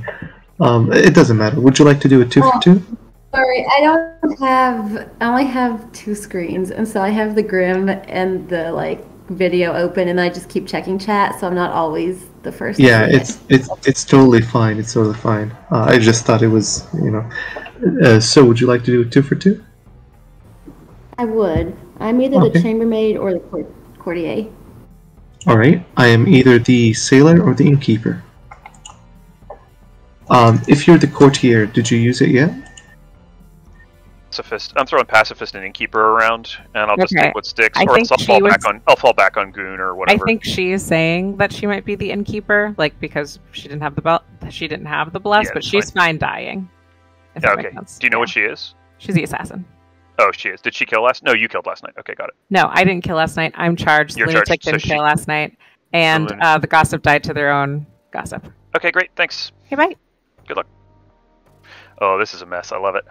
It doesn't matter. Would you like to do a 2 for 2? Sorry, I only have 2 screens, and so I have the Grim and the like video open, and I just keep checking chat, so I'm not always the first. Yeah, it's totally fine. It's totally fine. I just thought it was, you know. So would you like to do a 2 for 2? I would. I'm either the chambermaid or the courtier. All right. I am either the sailor or the innkeeper. If you're the courtier, did you use it yet? Pacifist. I'm throwing pacifist and innkeeper around, and I'll just take what sticks, or else I'll fall back on goon or whatever. I think she is saying that she might be the innkeeper, like because she didn't have the bless, yeah, but she's fine dying. Yeah, okay. Do you know what she is? She's the assassin. Oh, she is. Did she kill last? No, you killed last night. Okay, got it. No, I didn't kill last night. I'm charged. You're charged. So didn't kill last night, and the gossip died to their own gossip. Okay, great. Thanks. Okay, bye. Good luck. Oh, this is a mess. I love it.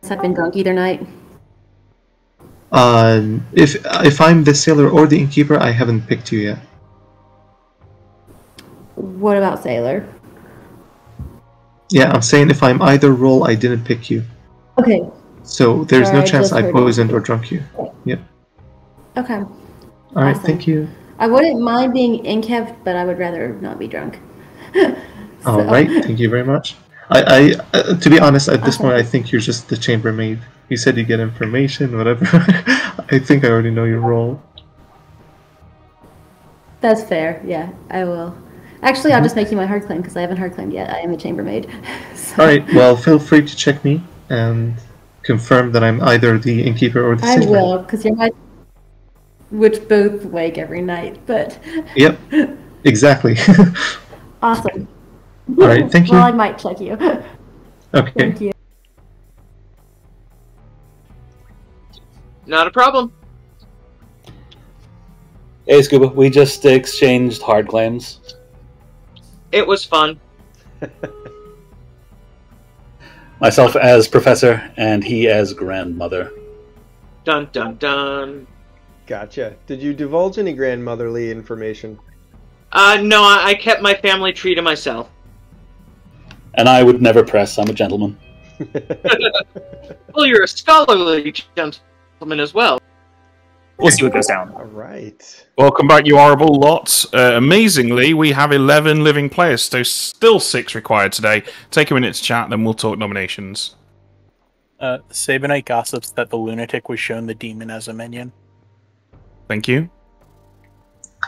Has that been gunk either night? If I'm the sailor or the innkeeper, I haven't picked you yet. What about sailor? Yeah, I'm saying if I'm either role, I didn't pick you. Okay. So there's no chance I poisoned or drunk you. Yep. Okay. All right, thank you. I wouldn't mind being inkept, but I would rather not be drunk. So. All right, thank you very much. I to be honest, at this point, I think you're just the chambermaid. You said you get information, whatever. I think I already know your role. That's fair. Yeah, I will. Actually, I'll just make you my hard claim because I haven't hard claimed yet. I am the chambermaid. So. All right. Well, feel free to check me and confirm that I'm either the innkeeper or the sailor. I will, because you're my. Which both wake every night, but... Yep, exactly. Awesome. All right, thank you. Well, I might check you. Okay. Thank you. Not a problem. Hey, Scuba, we just exchanged hard claims. It was fun. Myself as Professor, and he as Grandmother. Dun, dun, dun. Gotcha. Did you divulge any grandmotherly information? No, I kept my family tree to myself. And I would never press. I'm a gentleman. Well, you're a scholarly gentleman as well. We'll see what goes down. All right. Welcome back, you horrible lot. Amazingly, we have 11 living players, so still 6 required today. Take a minute to chat, then we'll talk nominations. Sabinite gossips that the lunatic was shown the demon as a minion. Thank you.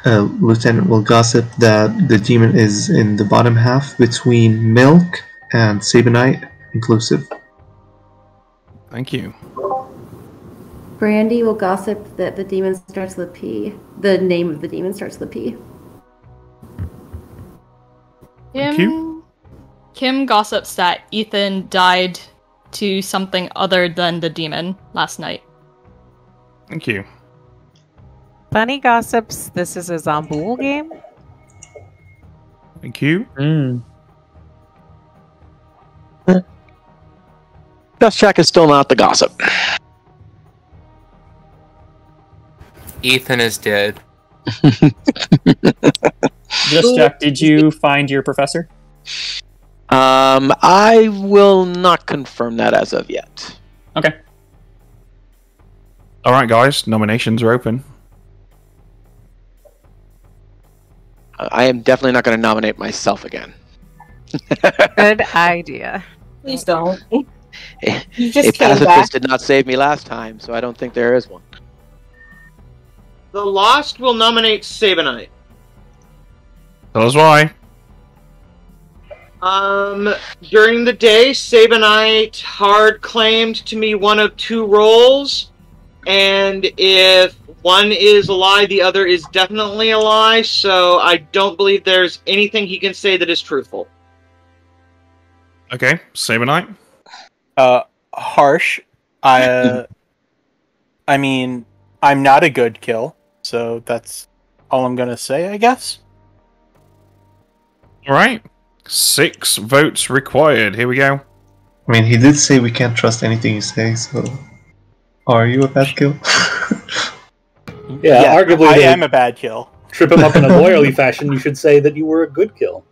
Lieutenant will gossip that the demon is in the bottom half between milk and Sabinite, inclusive. Thank you. Brandy will gossip that the demon starts with P. The name of the demon starts with P. Kim gossips that Ethan died to something other than the demon last night. Thank you. Bunny gossips this is a Zambool game. Thank you. Dust Shack is still not the gossip. Ethan is dead. Dust Shack, did you find your professor? I will not confirm that as of yet. Okay. Alright guys, nominations are open. I am definitely not going to nominate myself again. Good idea. Please don't. You just a pacifist did not save me last time, so I don't think there is one. The Lost will nominate Sabinite. Tell us why. During the day, Sabanite hard claimed to me one of two roles, and if one is a lie, the other is definitely a lie, so I don't believe there's anything he can say that is truthful. Okay, Sabanite? Harsh. I mean, I'm not a good kill, so that's all I'm gonna say, I guess. Alright. 6 votes required. Here we go. I mean, he did say we can't trust anything you say, so... Are you a bad kill? Yeah, arguably... I am a bad kill. Trip him up in a lawyerly fashion, you should say that you were a good kill.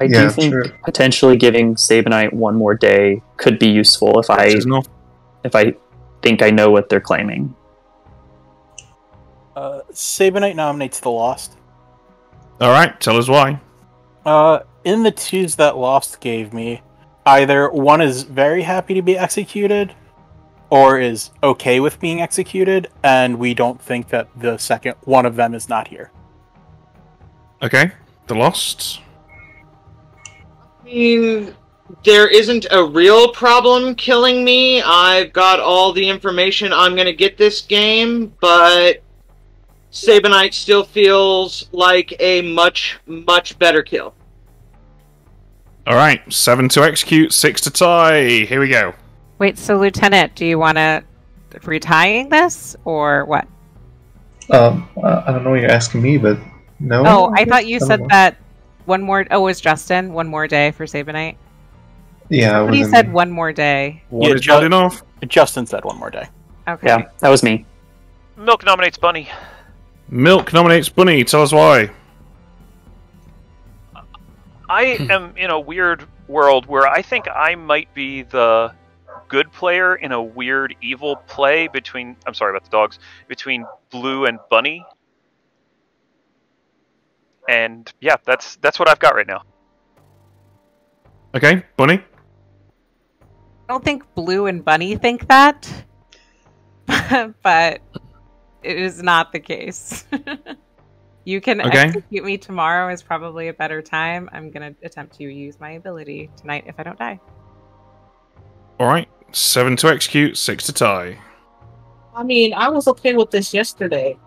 I do think potentially giving Sabanite one more day could be useful if I think I know what they're claiming. Sabanite nominates the Lost. Alright, tell us why. In the twos that Lost gave me, either one is very happy to be executed, or is okay with being executed, and we don't think that the second one of them is not here. Okay, the Lost. I mean, there isn't a real problem killing me. I've got all the information I'm going to get this game, but... Sabanite still feels like a much, much better kill. Alright, 7 to execute, 6 to tie. Here we go. Wait, so Lieutenant, do you want to... retying this, or what? I don't know what you're asking me, but no. Oh, I thought you said that one more... Oh, it was Justin, one more day for Sabanite? Yeah, I said one more day. Yeah, is that enough? Justin said one more day. Okay. Yeah, that was me. Milk nominates Bunny. Milk nominates Bunny, tell us why. I am in a weird world where I think I might be the good player in a weird evil play between, I'm sorry about the dogs, between Blue and Bunny. And yeah, that's what I've got right now. Okay, Bunny? I don't think Blue and Bunny think that. But... it is not the case. You can execute me tomorrow is probably a better time. I'm going to attempt to use my ability tonight if I don't die. Alright. 7 to execute, 6 to tie. I mean, I was okay with this yesterday.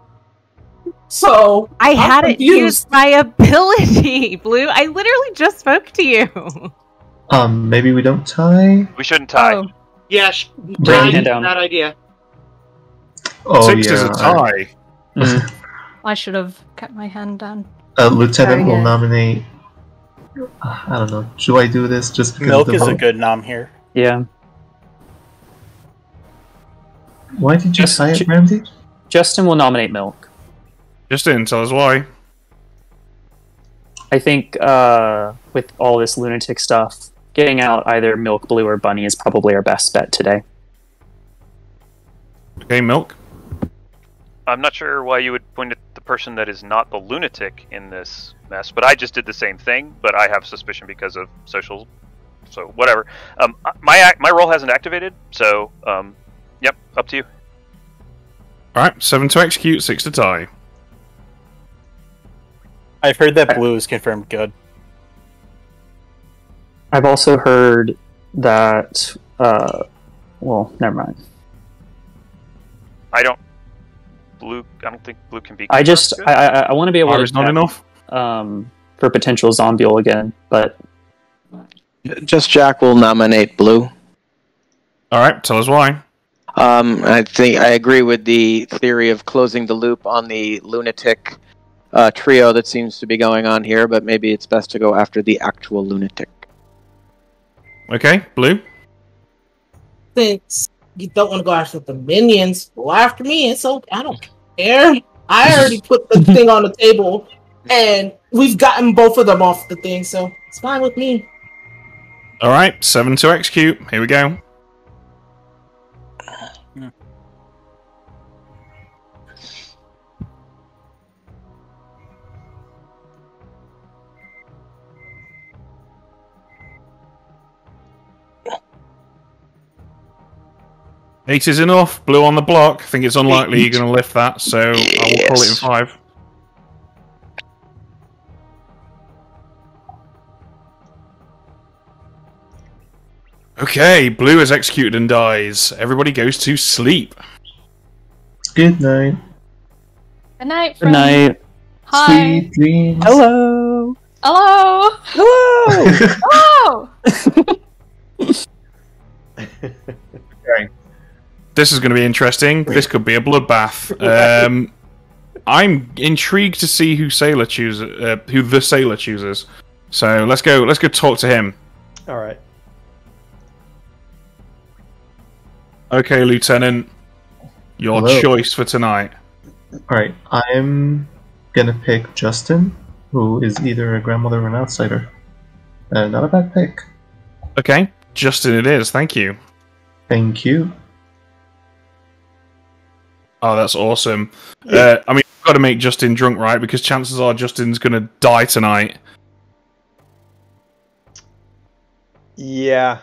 So... I hadn't used my ability, Blue. I literally just spoke to you. Maybe we don't tie? We shouldn't tie. Oh. Yeah, tie down. Bad idea. Oh, 6 is a tie. Mm. I should have kept my hand down. Lieutenant will nominate... I don't know. Should I do this just because Milk is a good nom here. Yeah. Why did you tie it, Ramsey? Justin will nominate Milk. Justin, tell us why. I think with all this lunatic stuff, getting out either Milk, Blue, or Bunny is probably our best bet today. Okay, Milk? I'm not sure why you would point at the person that is not the lunatic in this mess, but I just did the same thing, but I have suspicion because of social, so whatever. My role hasn't activated, so, yep, up to you. Alright, 7 to execute, 6 to tie. I've heard that Blue is confirmed good. I've also heard that, well, never mind. I don't think Blue can be. I want to be able to. Not enough for potential Zombiel again, but just Jack will nominate Blue. All right, tell us why. I think I agree with the theory of closing the loop on the lunatic trio that seems to be going on here, but maybe it's best to go after the actual lunatic. Okay, Blue. Thanks. You don't want to go after the minions. Go after me. It's okay. I don't care. I already put the thing on the table, and we've gotten both of them off the thing, so it's fine with me. All right, 7 to execute. Here we go. Eight is enough. Blue on the block. I think it's unlikely you're going to lift that, so I will call it in 5. Okay, Blue is executed and dies. Everybody goes to sleep. Good night. Good night. Friend. Good night. Hi. Sweet dreams. Hello. Hello. Hello. Hello. Okay. This is going to be interesting. This could be a bloodbath. I'm intrigued to see who Sailor chooses. Who the Sailor chooses. So let's go. Let's go talk to him. All right. Okay, Lieutenant. Your choice for tonight. Alright, I'm gonna pick Justin, who is either a grandmother or an outsider. Not a bad pick. Okay, Justin it is, thank you. Thank you. Oh, that's awesome. Yeah. I mean, we've got to make Justin drunk, right? Because chances are Justin's gonna die tonight. Yeah.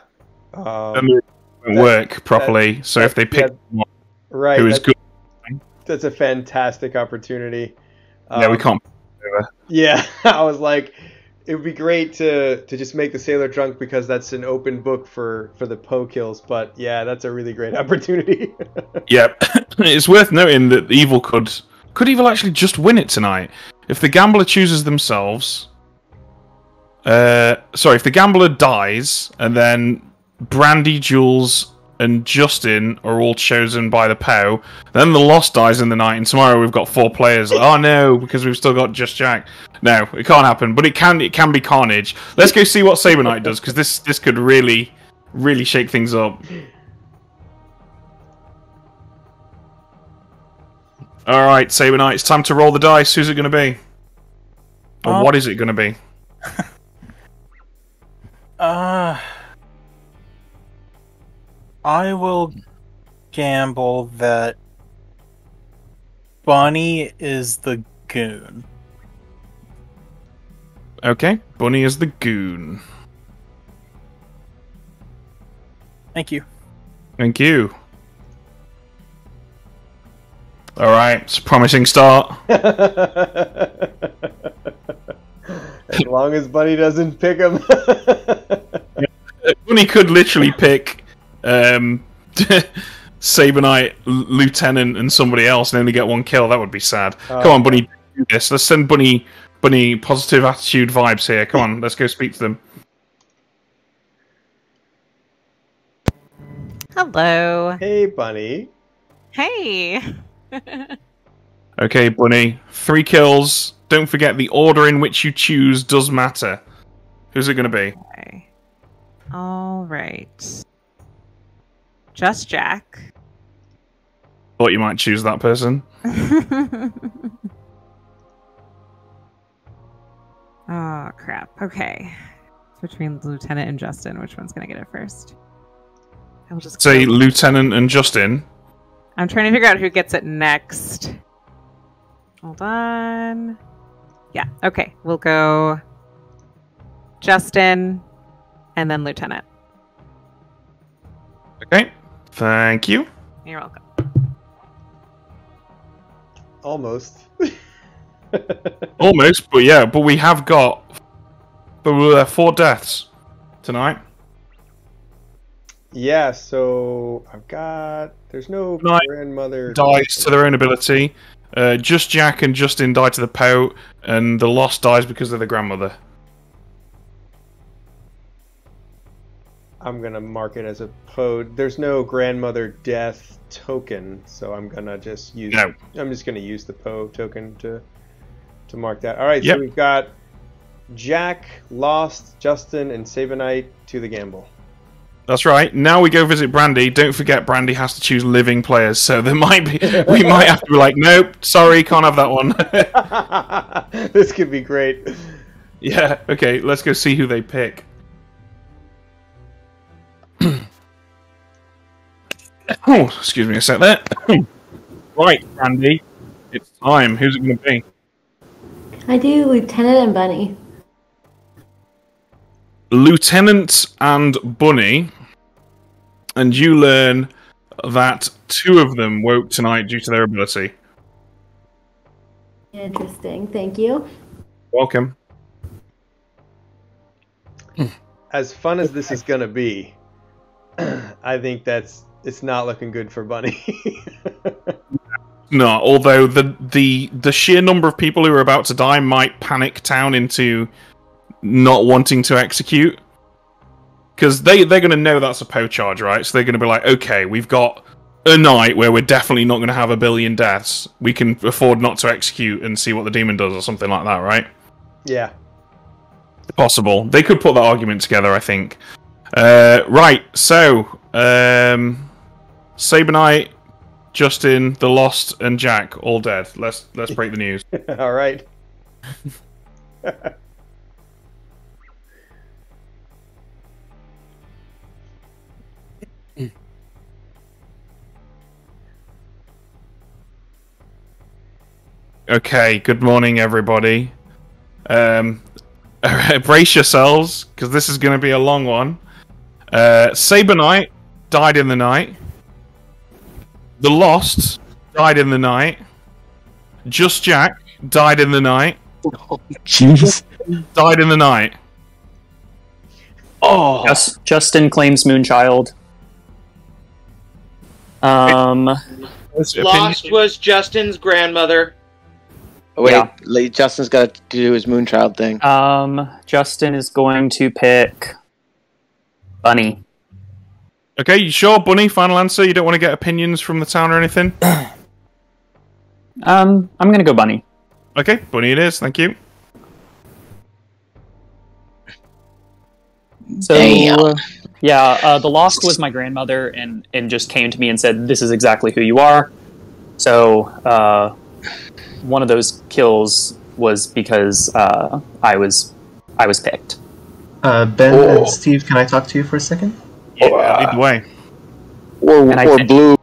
It won't work properly, so if they pick... Right, who is good. That's a fantastic opportunity. Yeah, we can't. Yeah, I was like, it would be great to just make the sailor drunk because that's an open book for the Poe kills. But yeah, that's a really great opportunity. Yeah, it's worth noting that evil could actually just win it tonight if the gambler chooses themselves. Sorry, if the gambler dies and then Brandy, Jules, and Justin are all chosen by the POW. Then the loss dies in the night, and tomorrow we've got 4 players. Oh no, because we've still got Just Jack. No, it can't happen, but it can be carnage. Let's go see what Saber Knight does, because this could really, really shake things up. Alright, Saber Knight, it's time to roll the dice. Who's it going to be? Or what is it going to be? I will gamble that Bunny is the goon. Okay, Bunny is the goon. Thank you. Thank you. All right, it's a promising start. As long as Bunny doesn't pick him. Bunny could literally pick... Saber Knight, Lieutenant, and somebody else, and only get 1 kill. That would be sad. Come on, Bunny, do this. Let's send Bunny positive attitude vibes here. Come on, let's go speak to them. Hello. Hey, Bunny. Hey. Okay, Bunny. 3 kills. Don't forget the order in which you choose does matter. Who's it going to be? Okay. All right. Just Jack. Thought you might choose that person. Oh, crap. Okay. It's between Lieutenant and Justin. Which one's going to get it first? I will just say Lieutenant and Justin. I'm trying to figure out who gets it next. Hold on. Yeah, okay. We'll go Justin and then Lieutenant. Okay. Thank you. You're welcome. Almost. Almost, but yeah, but we have got 4 deaths tonight. Yeah, so I've got... There's no grandmother... Dies to their own ability. Just Jack and Justin die to the POW, and the loss dies because of the grandmother. I'm gonna mark it as a code. There's no grandmother death token, so I'm gonna just use. No. I'm just gonna use the PO token to mark that. All right, yep. So we've got Jack, Lost, Justin, and Sabanite to the gamble. That's right. Now we go visit Brandy. Don't forget, Brandy has to choose living players, so there might be we might have to be like, nope, sorry, can't have that one. This could be great. Yeah. Okay. Let's go see who they pick. Oh, excuse me a sec there. Right, Brandy, it's time. Who's it going to be? I do Lieutenant and Bunny. Lieutenant and Bunny. And you learn that 2 of them woke tonight due to their ability. Interesting. Thank you. Welcome. As fun as this is going to be, I think it's not looking good for Bunny. No, although the sheer number of people who are about to die might panic town into not wanting to execute. Because they're going to know that's a PO charge, right? So they're going to be like, okay, we've got a night where we're definitely not going to have 1 billion deaths. We can afford not to execute and see what the demon does or something like that, right? Yeah. Possible. They could put that argument together, I think. Right, so... Sabanite, Justin, The Lost, and Jack, all dead. Let's break the news. All right. Okay, good morning, everybody. Brace yourselves, because this is going to be a long one. Sabanite died in the night. The Lost died in the night. Just Jack died in the night. Oh, Jesus. Died in the night. Oh. Justin claims Moonchild. Lost was Justin's grandmother. Oh, wait, yeah. Justin's got to do his Moonchild thing. Justin is going to pick Bunny. Okay, you sure, Bunny? Final answer? You don't want to get opinions from the town or anything? I'm going to go Bunny. Okay, Bunny it is. Thank you. So, yeah, The Lost was my grandmother and just came to me and said, this is exactly who you are. So, one of those kills was because I was picked. Ben and Steve, can I talk to you for a second? Yeah, lead the way. Or Blue.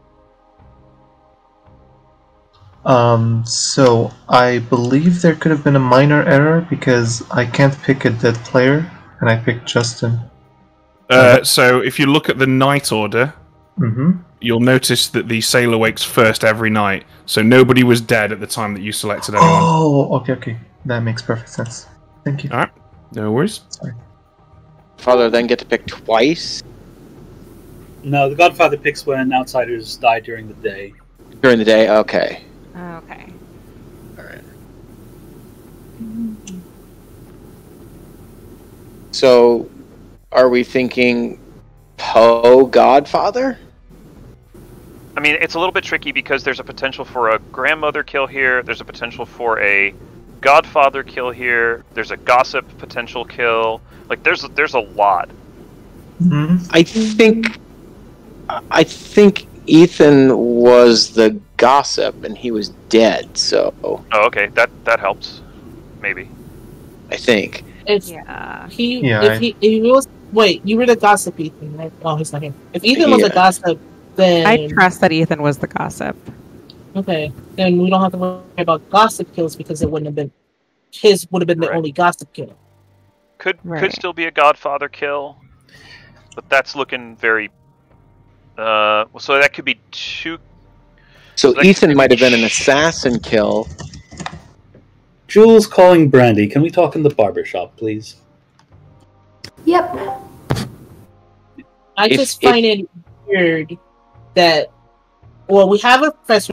So I believe there could have been a minor error because I can't pick a dead player, and I picked Justin. So if you look at the night order. Mm-hmm. You'll notice that the sailor wakes first every night, so nobody was dead at the time that you selected anyone. Oh, okay. That makes perfect sense. Thank you. All right, no worries. Sorry. Father then get to pick twice? No, the Godfather picks when outsiders die during the day. During the day? Okay. Okay. All right. Mm-hmm. So, are we thinking... Poe Godfather? I mean, it's a little bit tricky because there's a potential for a grandmother kill here, there's a potential for a Godfather kill here, there's a gossip potential kill. Like, there's a lot. Mm-hmm. I think Ethan was the gossip and he was dead, so... Oh, okay, that helps. Maybe. I think. If he was... Wait, you were the gossip, Ethan. Right? Oh, he's not here. If Ethan was a gossip, then... I trust that Ethan was the gossip. Okay, then we don't have to worry about gossip kills because it wouldn't have been... His would have been the only gossip kill. Could still be a Godfather kill, but that's looking very... so that could be two... So Ethan might have been an assassin kill. Jules calling Brandy. Can we talk in the barbershop, please? Yep. I just find it weird that... Well, we have a press...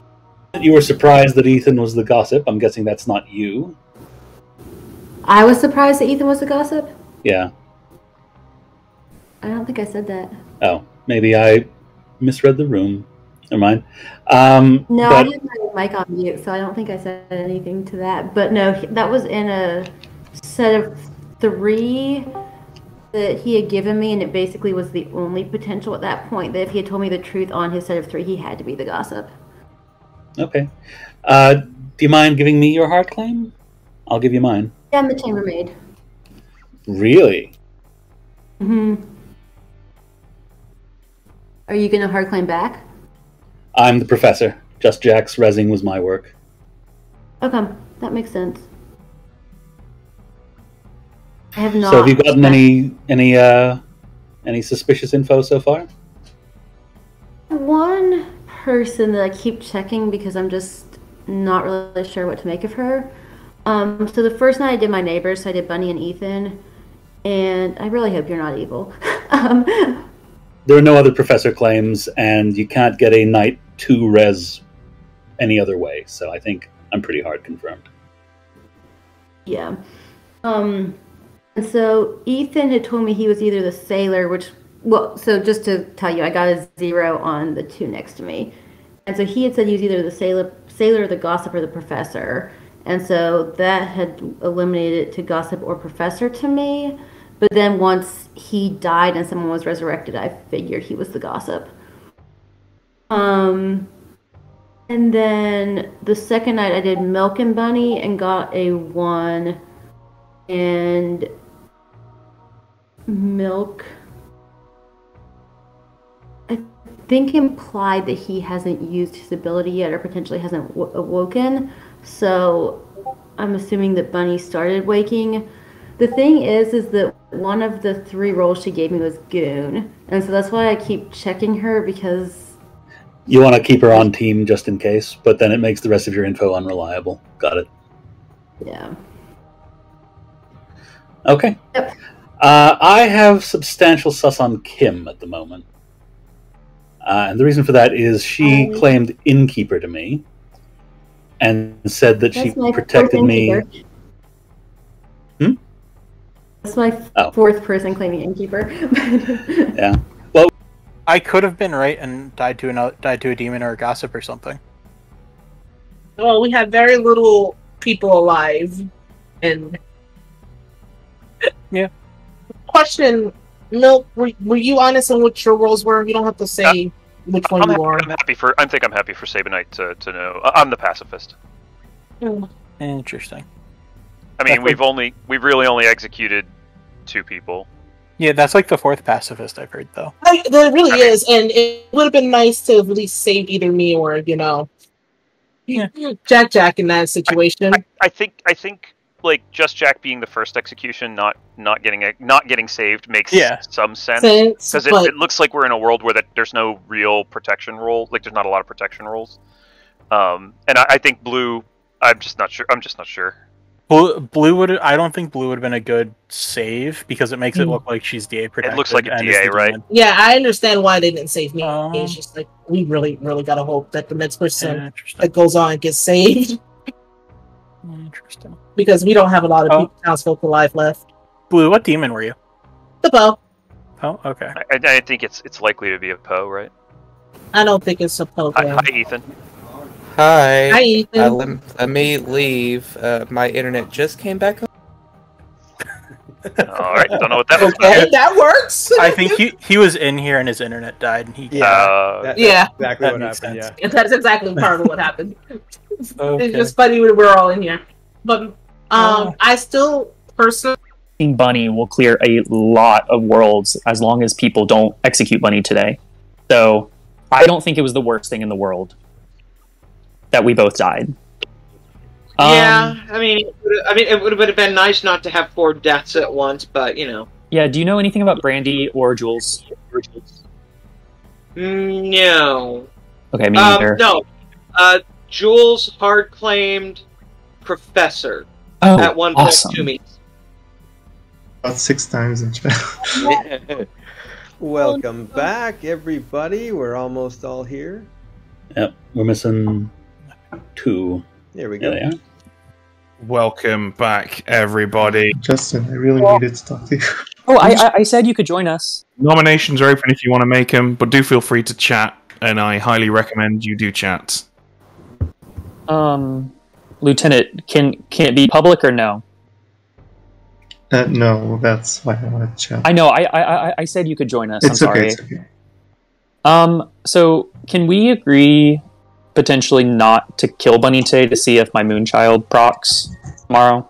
You were surprised that Ethan was the gossip. I'm guessing that's not you. I was surprised that Ethan was the gossip? Yeah. I don't think I said that. Oh, maybe I misread the room. Never mind. I didn't have my mic on mute, so I don't think I said anything to that. But no, that was in a set of 3... that he had given me, and it basically was the only potential at that point that if he had told me the truth on his set of 3, he had to be the gossip. Okay. Do you mind giving me your heart claim? I'll give you mine. Yeah, I'm the chambermaid. Really? Mm-hmm. Are you going to heart claim back? I'm the professor. Just Jack's rezzing was my work. Okay, that makes sense. I have not. So have you gotten any suspicious info so far? One person that I keep checking because I'm just not really sure what to make of her. So the first night I did my neighbors, so I did Bunny and Ethan, and I really hope you're not evil. There are no other professor claims, and you can't get a Knight 2 res any other way, so I think I'm pretty hard confirmed. Yeah. And so Ethan had told me he was either the sailor, which, well, so just to tell you, I got a 0 on the 2 next to me. And so he had said he was either the sailor, the gossip, or the professor. And so that had eliminated it to gossip or professor to me. But then once he died and someone was resurrected, I figured he was the gossip. And then the second night I did Milk and Bunny and got a 1. And Milk, I think, implied that he hasn't used his ability yet or potentially hasn't awoken. So I'm assuming that Bunny started waking. The thing is that one of the 3 roles she gave me was Goon. And so that's why I keep checking her, because... You want to keep her on team just in case, but then it makes the rest of your info unreliable. Got it. Yeah. Okay. Yep. I have substantial sus on Kim at the moment. And the reason for that is she claimed Innkeeper to me and said that she protected me. Hmm? That's my fourth person claiming Innkeeper. Yeah. Well, I could have been right and died to a demon or a gossip or something. Well, we had very little people alive, and yeah. Question, Milk, were you honest in what your roles were? You don't have to say which one you are. I think I'm happy for Sabanite to know. I'm the pacifist. Mm. Interesting. I mean, we've really only executed 2 people. Yeah, that's like the 4th pacifist I've heard, though. That really is, and it would have been nice to at least save either me or, you know, Jack in that situation. I think like just Jack being the first execution, not getting saved makes some sense, because it looks like we're in a world where there's no real protection role, like there's not a lot of protection roles. And I think Blue, I'm just not sure. I don't think Blue would have been a good save, because it makes it look like she's DA protected. It looks like a DA, right? Yeah, I understand why they didn't save me. It's just like, we really, really gotta hope that the next person that goes on gets saved. Interesting. Because we don't have a lot of townsfolk alive left. Blue, what demon were you? The Poe. Oh, okay. I think it's likely to be a Poe, right? I don't think it's a Poe. Hi, Ethan. Hi. Hi, Ethan. Let me leave. My internet just came back on. All right. Don't know what that was. Okay, that works. I think he was in here and his internet died, and he that's exactly what happened. Yeah. That's exactly part of what happened. Okay. It's just funny when we're all in here, but I still personally think Bunny will clear a lot of worlds as long as people don't execute Bunny today. So I don't think it was the worst thing in the world that we both died. Yeah, I mean, it would have been nice not to have 4 deaths at once, but you know. Yeah. Do you know anything about Brandy or Jules? No. Okay, me neither. No. Jules hard claimed professor at 1.2 me. About 6 times in chat. Welcome back, everybody. We're almost all here. Yep, we're missing 2. There we go. There. Welcome back, everybody. Justin, I really needed to talk to you. Oh, I said you could join us. Nominations are open if you want to make them, but do feel free to chat, and I highly recommend you do chat. Lieutenant, can it be public or no? No, that's why I want to chat. I know. I said you could join us. It's I'm okay, sorry. It's okay. So can we agree potentially not to kill Bunny today to see if my Moonchild procs tomorrow?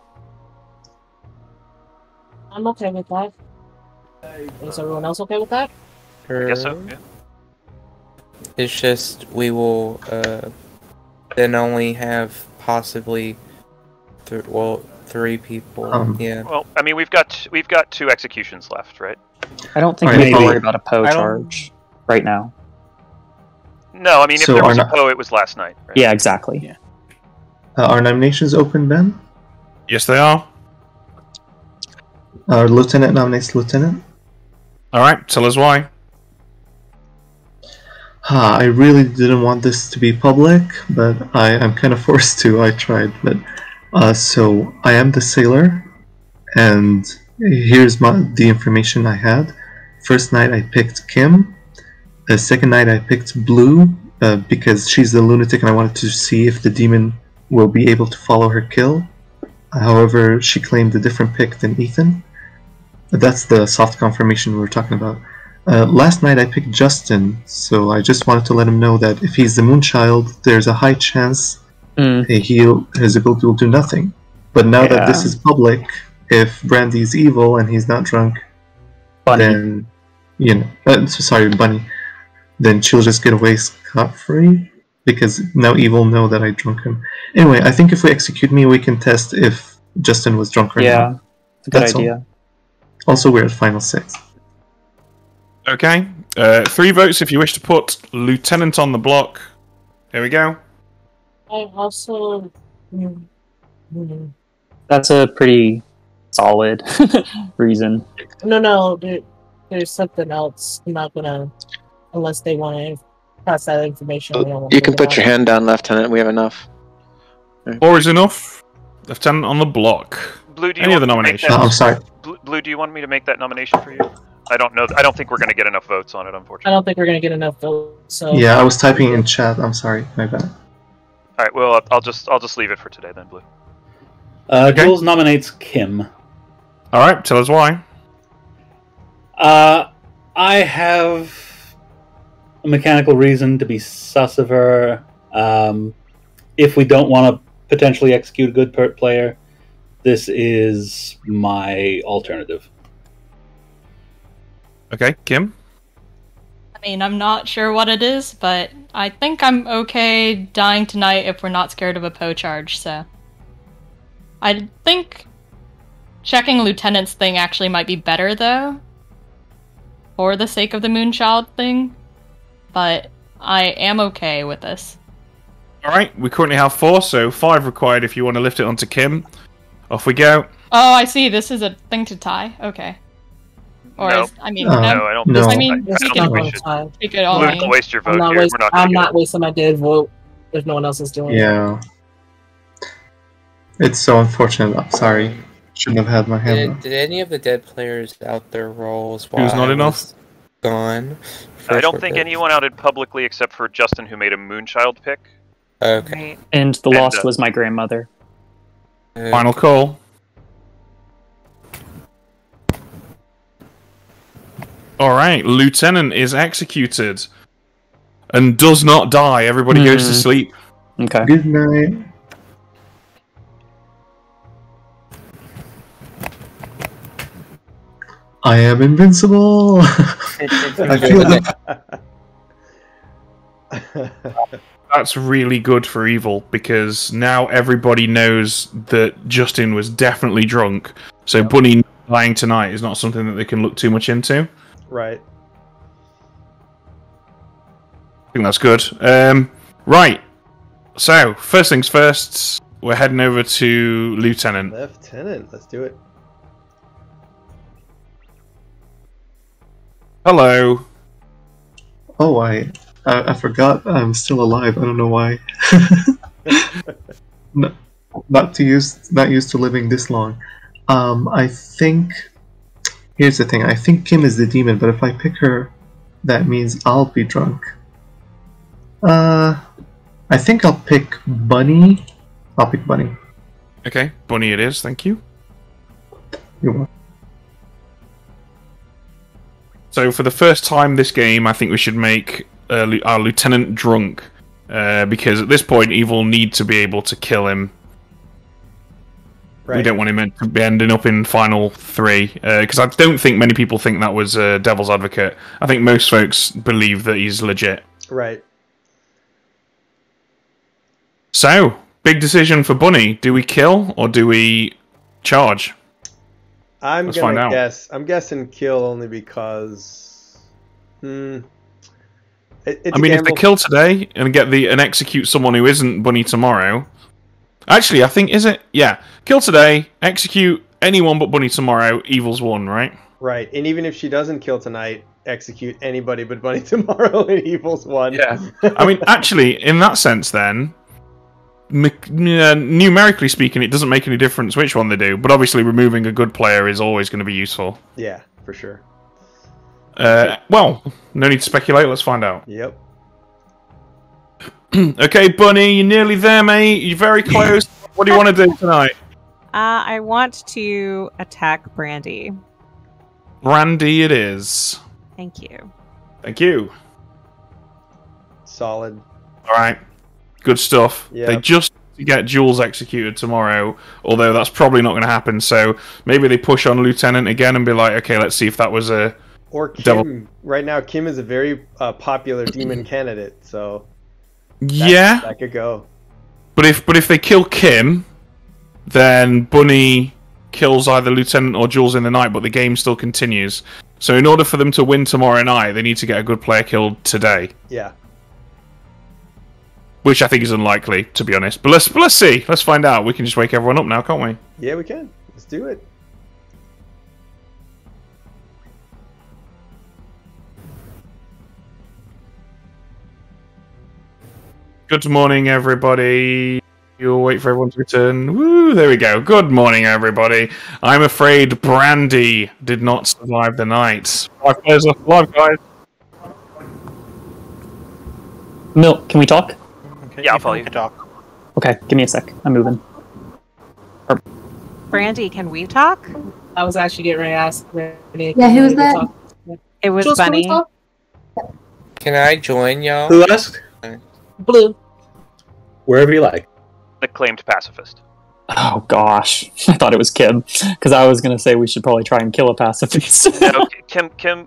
I'm okay with that. Is everyone else okay with that? I guess so, yeah. It's just we will then only have possibly 3 people. Yeah. Well, I mean, we've got 2 executions left, right? I don't think we need to worry about a Poe charge right now. No, I mean, if there was a Poe, it was last night. Right? Yeah, exactly. Yeah. Are nominations open, Ben? Yes, they are. Our lieutenant nominates lieutenant. All right, tell us why. I really didn't want this to be public, but I'm kind of forced to. I tried, but so I am the sailor, and here's the information I had. First night I picked Kim. The second night I picked Blue because she's the lunatic, and I wanted to see if the demon will be able to follow her kill. However, she claimed a different pick than Ethan. That's the soft confirmation we were talking about. Last night I picked Justin, so I just wanted to let him know that if he's the Moonchild, there's a high chance his ability will do nothing. But now that this is public, if Brandy's evil and he's not drunk, then, you know, sorry, Bunny, then she'll just get away scot-free, because now evil know that I drunk him. Anyway, I think if we execute me, we can test if Justin was drunk or not. Yeah, that's a good idea. All. Also, we're at final 6. Okay, 3 votes if you wish to put Lieutenant on the block. Here we go. I also... That's a pretty solid reason. No, there's something else. I'm not gonna... Unless they want to pass that information. You can put your hand down, Lieutenant. We have enough. 4 is enough. Lieutenant on the block. Blue, do you want me to make that? Oh, I'm sorry. Blue, do you want me to make that nomination for you? I don't know. I don't think we're going to get enough votes on it, unfortunately. I don't think we're going to get enough votes. So yeah, I was typing in chat. I'm sorry, my bad. All right. Well, I'll just leave it for today then, Blue. Jules nominates Kim. All right. Tell us why. I have a mechanical reason to be sus of her. If we don't want to potentially execute a good player, this is my alternative. Okay, Kim? I mean, I'm not sure what it is, but I think I'm okay dying tonight if we're not scared of a PO charge, so... I think checking Lieutenant's thing actually might be better, though. For the sake of the Moonchild thing. But I am okay with this. Alright, we currently have 4, so 5 required if you want to lift it onto Kim. Off we go. Oh, I see. This is a thing to tie? Okay. Or no. No, I don't. I mean, don't waste your vote here. I'm not wasting my dead vote if no one else is doing it. Yeah. It's so unfortunate. I'm sorry. Shouldn't have had my hand. Did any of the dead players out their roles while who's not enough? Gone. I don't think anyone outed publicly except for Justin, who made a Moonchild pick. Okay. And the lost was my grandmother. Final call. Alright, Lieutenant is executed. And does not die. Everybody goes to sleep. Okay. Good night. I am invincible! I feel that. That's really good for evil, because now everybody knows that Justin was definitely drunk, so Bunny dying tonight is not something that they can look too much into. Right. I think that's good. Right. So, first things first, we're heading over to Lieutenant. Lieutenant, let's do it. Hello. Oh, I forgot I'm still alive. I don't know why. No, not used to living this long. I think here's the thing. I think Kim is the demon, but if I pick her, that means I'll be drunk. I think I'll pick Bunny. I'll pick Bunny. Okay, Bunny it is. Thank you. You're welcome. So for the first time this game, I think we should make our lieutenant drunk, because at this point evil need to be able to kill him. Right. We don't want him to be ending up in final 3, because I don't think many people think that was Devil's Advocate. I think most folks believe that he's legit. Right. So, big decision for Bunny. Do we kill or do we charge? I'm guessing kill only because... I mean, if they kill today and get the execute someone who isn't Bunny tomorrow. Actually, I think yeah, kill today, execute anyone but Bunny tomorrow. Evil's won, right? Right, and even if she doesn't kill tonight, execute anybody but Bunny tomorrow in Evils 1. Yeah. I mean, actually, in that sense, then, numerically speaking, it doesn't make any difference which one they do, but obviously removing a good player is always going to be useful. Yeah, for sure. Well, no need to speculate, let's find out. Yep. Okay, Bunny, you're nearly there, mate. You're very close. What do you want to do tonight? I want to attack Brandy. Brandy it is. Thank you. Thank you. Solid. All right. Good stuff. Yep. They just get Jules executed tomorrow, although that's probably not going to happen, so maybe they push on Lieutenant again and be like, okay, let's see if that was a... Or Kim. Devil. Right now, Kim is a very popular demon candidate, so... Yeah. That could go. But if they kill Kim, then Bunny kills either Lieutenant or Jules in the night, but the game still continues. So in order for them to win tomorrow night, they need to get a good player killed today. Yeah. Which I think is unlikely, to be honest. But let's see. Let's find out. We can just wake everyone up now, can't we? Yeah, we can. Let's do it. Good morning, everybody. You'll wait for everyone to return. Woo, there we go. Good morning, everybody. I'm afraid Brandy did not survive the night. 5 players left alive, guys. Milk, can we talk? Okay, yeah, I'll follow you. Talk. Okay, give me a sec. I'm moving. Brandy, can we talk? I was actually getting ready to ask Brandy. Yeah, who was that? Talk. It was Jules, Bunny. Can I join y'all? Who asked? Blue. Wherever you like. Acclaimed pacifist. Oh gosh, I thought it was Kim, because I was going to say we should probably try and kill a pacifist. No, Kim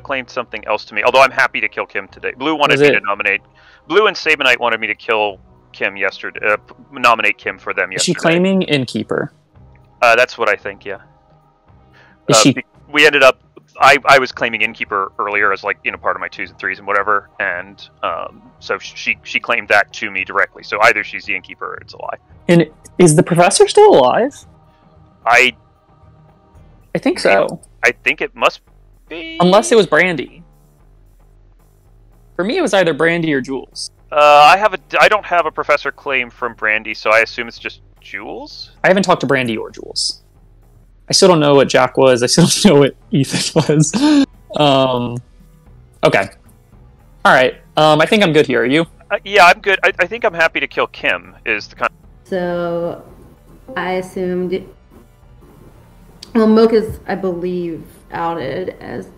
claimed something else to me. Although I'm happy to kill Kim today. Blue wanted me to nominate. Blue and Sabanite wanted me to kill Kim yesterday. Nominate Kim for them yesterday. Is she claiming innkeeper? That's what I think. Yeah. Is she... We ended up. I was claiming innkeeper earlier as like part of my 2s and 3s and whatever, and so she claimed that to me directly. So either she's the innkeeper or it's a lie. And is the professor still alive? I think so. I think it must be, unless it was Brandy. For me, it was either Brandy or Jules. I don't have a professor claim from Brandy, so I assume it's just Jules. I haven't talked to Brandy or Jules. I still don't know what Jack was. I still don't know what Ethan was. Okay. All right. I think I'm good here. Are you? Yeah, I'm good. I think I'm happy to kill Kim is the kind. So I assumed... Well, Milk is, I believe, outed as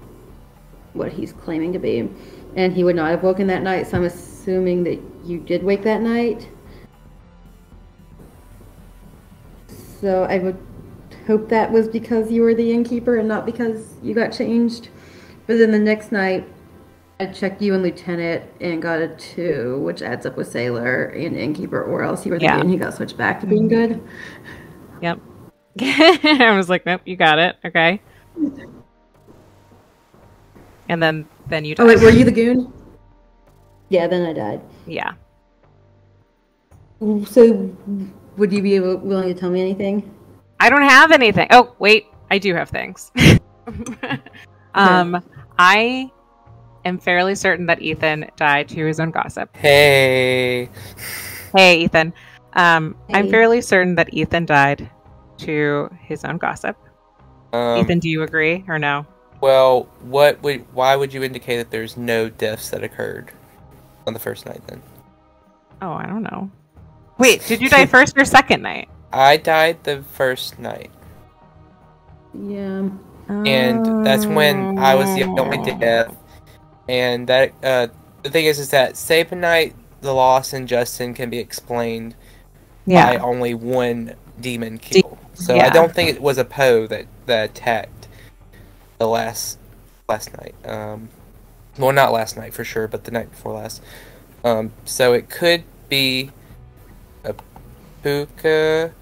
what he's claiming to be. And he would not have woken that night, so I'm assuming that you did wake that night. So I would... hope that was because you were the innkeeper and not because you got changed. But then the next night, I checked you and Lieutenant and got a 2, which adds up with Sailor and innkeeper, or else you were the and you got switched back to being good. Yep. I was like, nope, you got it. Okay. And then you died. Oh, wait, were you the goon? Yeah, then I died. Yeah. So would you be willing to tell me anything? I don't have anything. Oh, wait. I do have things. I am fairly certain that Ethan died to his own gossip. Hey. Hey, Ethan. Hey. I'm fairly certain that Ethan died to his own gossip. Ethan, do you agree or no? Well, why would you indicate that there's no deaths that occurred on the first night then? Oh, I don't know. Wait, did you die first or second night? I died the first night. Yeah. And that's when I was the only death. And that the thing is that Sabanite, the loss, and Justin can be explained by only one demon kill. So I don't think it was a Poe that attacked the last night. Well, not last night for sure, but the night before last. So it could be a Puka.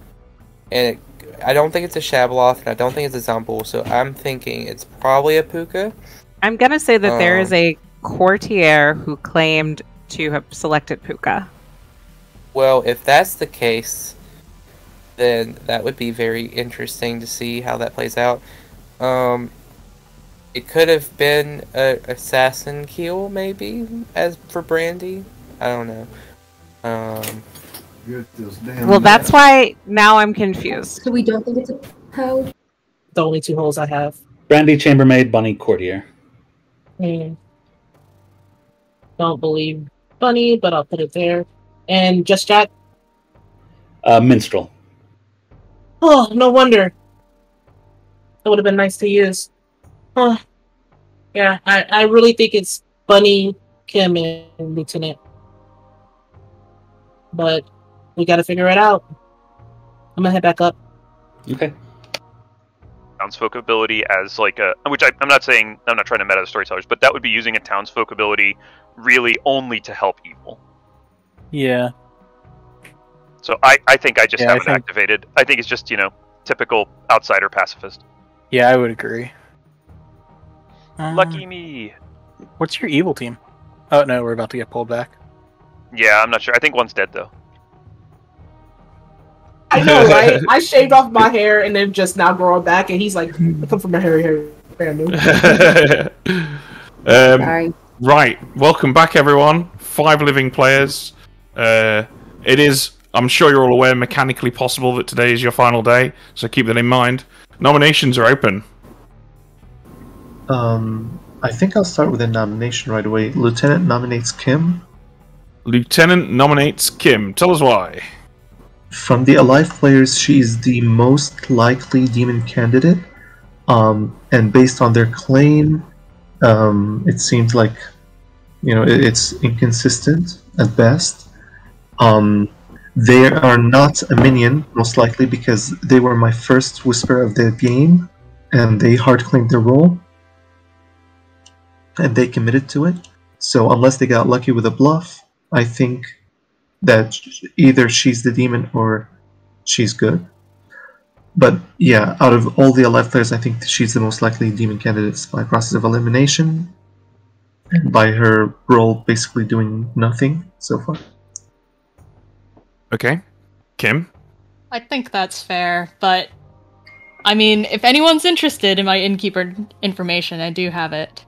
And I don't think it's a Shabaloth, and I don't think it's a Zombul, so I'm thinking it's probably a Puka. I'm going to say that there is a courtier who claimed to have selected Puka. Well, if that's the case, then that would be very interesting to see how that plays out. It could have been an assassin kill, maybe, as for Brandy. I don't know. Well, that's why now I'm confused. So we don't think it's a hoe? The only two holes I have. Brandy, chambermaid, Bunny, courtier. Don't believe Bunny, but I'll put it there. And Just Jack? Minstrel. Oh, no wonder. That would have been nice to use. Huh. Yeah, I really think it's Bunny, Kim, and Lieutenant. But we gotta figure it out. I'm gonna head back up. Okay. Townsfolk ability as like a, which I'm not saying, I'm not trying to meta the storytellers, but that would be using a townsfolk ability really only to help evil. Yeah. So I think I just haven't activated. I think it's just, you know, typical outsider pacifist. Yeah, I would agree. Lucky me. What's your evil team? Oh, no, we're about to get pulled back. Yeah, I'm not sure. I think one's dead, though. I know, right? I shaved off my hair and then just now growing back, and he's like, I come from my hairy hair. Brand new. Right. Welcome back, everyone. 5 living players. It is, I'm sure you're all aware, mechanically possible that today is your final day, so keep that in mind. Nominations are open. I think I'll start with a nomination right away. Lieutenant nominates Kim. Lieutenant nominates Kim. Tell us why. From the alive players, she is the most likely demon candidate. And based on their claim, it seems like, you know, it's inconsistent at best. They are not a minion, most likely, because they were my first whisper of the game, and they hard claimed their role, and they committed to it. So unless they got lucky with a bluff, I think that either she's the demon or she's good. But yeah, out of all the alive players, I think she's the most likely demon candidate by process of elimination, and by her role basically doing nothing so far. Okay. Kim? I think that's fair, but I mean, if anyone's interested in my innkeeper information, I do have it.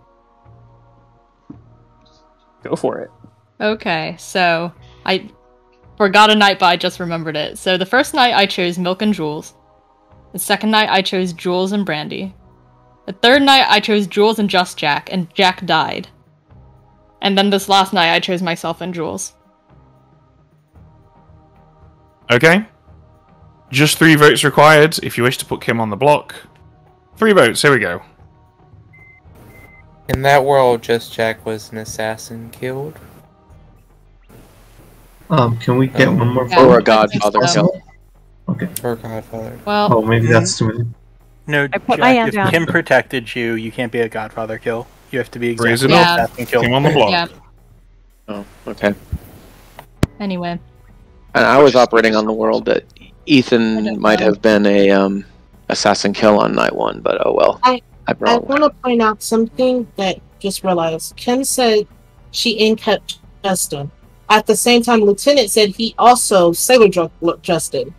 Go for it. Okay, so I forgot a night, but I just remembered it. So the first night I chose Milk and Jules. The second night I chose Jules and Brandy. The third night I chose Jules and Just Jack, and Jack died. And then this last night I chose myself and Jules. Okay. Just 3 votes required if you wish to put Kim on the block. 3 votes, here we go. In that world, Just Jack was an assassin killed. Can we get one more? Yeah, or a godfather kill? Okay. Or a godfather. Well, oh, maybe that's too many. No, I put Jack, my hand down. Kim protected you. You can't be a godfather kill. You have to be exactly assassin kill. Kim on the block. Yeah. Oh, okay. Anyway. And I was operating on the world that Ethan might have been a assassin kill on night 1, but oh well. I want to point out something that just realized. Kim said she in-kept Justin. At the same time, Lieutenant said he also sailor drunk Justin.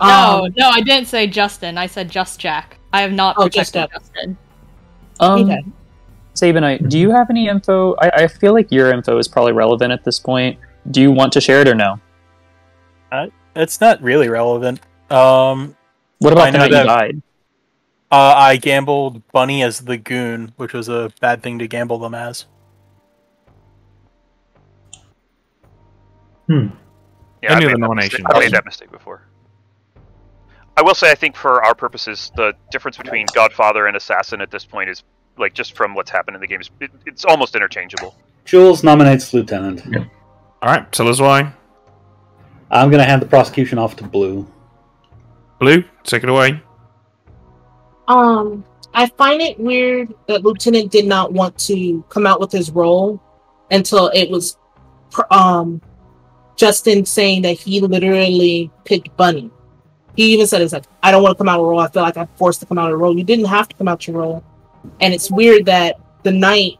No, I didn't say Justin. I said Just Jack. I have not protected Justin. Okay. Sabinite, do you have any info? I feel like your info is probably relevant at this point. Do you want to share it or no? It's not really relevant. What about the night you died? I gambled Bunny as the goon, which was a bad thing to gamble them as. Yeah, I made that mistake before. I will say, I think for our purposes, the difference between Godfather and Assassin at this point is, like, just from what's happened in the game, it's almost interchangeable. Jules nominates Lieutenant. Yeah. Alright, tell us why. I'm going to hand the prosecution off to Blue. Blue, take it away. I find it weird that Lieutenant did not want to come out with his role until it was Justin saying that he literally picked Bunny. He even said, it's like, I don't want to come out of a role. I feel like I'm forced to come out of a role. You didn't have to come out your role. And it's weird that the night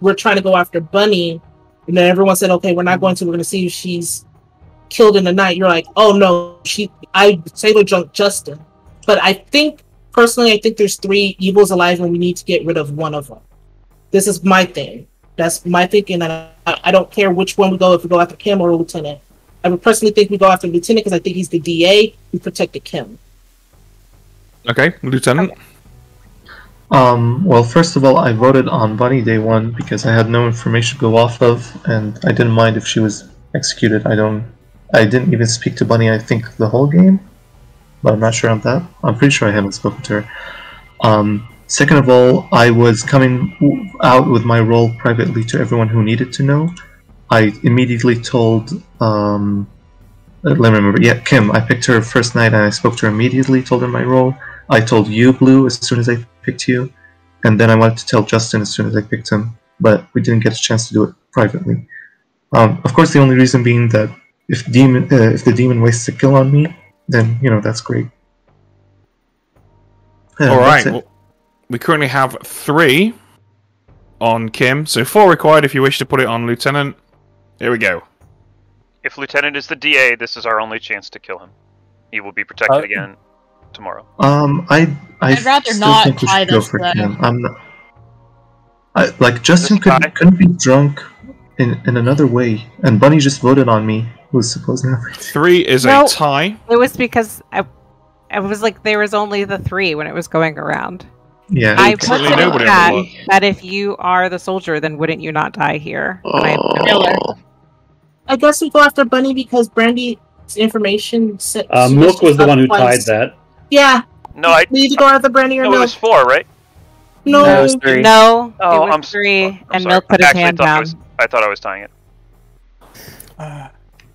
we're trying to go after Bunny, and then everyone said, okay, we're not going to. We're going to see if she's killed in the night. You're like, oh no, I sailor drunk Justin. But I think personally, I think there's three evils alive and we need to get rid of one of them. This is my thing. That's my thinking. And I don't care which one we go, if we go after Kim or Lieutenant. I would personally think we go after Lieutenant because I think he's the DA who protected Kim. Okay, Lieutenant. Well, first of all, I voted on Bunny day one because I had no information to go off of, and I didn't mind if she was executed. I didn't even speak to Bunny, I think, the whole game, but I'm not sure on that. I'm pretty sure I haven't spoken to her. Second of all, I was coming out with my role privately to everyone who needed to know. I immediately told, let me remember, yeah, Kim. I picked her first night and I spoke to her immediately, told her my role. I told you, Blue, as soon as I picked you, and then I wanted to tell Justin as soon as I picked him, but we didn't get a chance to do it privately. Of course, the only reason being that if the demon wastes a kill on me, then, you know, that's great. All right. Well, we currently have 3 on Kim, so 4 required if you wish to put it on Lieutenant. Here we go. If Lieutenant is the DA, this is our only chance to kill him. He will be protected again tomorrow. I'd rather not tie this. Like, Justin couldn't be drunk in another way, and Bunny just voted on me. Was supposed to happen. 3 is a tie. It was because I was like, there was only the 3 when it was going around. Yeah, I would have that if you are the soldier, then wouldn't you not die here? Oh. I guess we go after Bunny because Brandy's information. Milk was the one who tied that. Yeah. No, we need to go after Brandy or Milk. It was 4, right? No, it was 3. No, oh, it was 3, and Milk put his hand down. I thought I was tying it.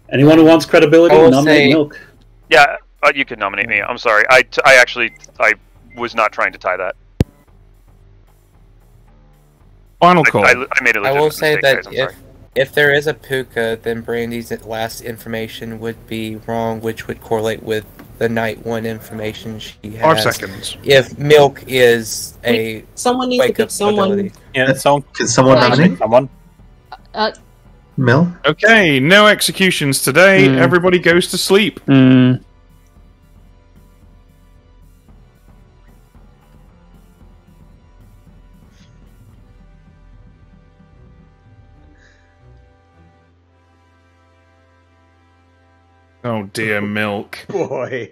Anyone who wants credibility, nominate Milk. Yeah, you can nominate me. I'm sorry. I actually was not trying to tie that. Final call. I made a legitimate mistake, that guys, if there is a Puka, then Brandy's last information would be wrong, which would correlate with the night one information she has. 5 seconds. If Milk is a someone needs to pick someone. Yeah, can someone nominate someone? Mill? Okay, no executions today. Everybody goes to sleep. Oh dear, Milk. Boy,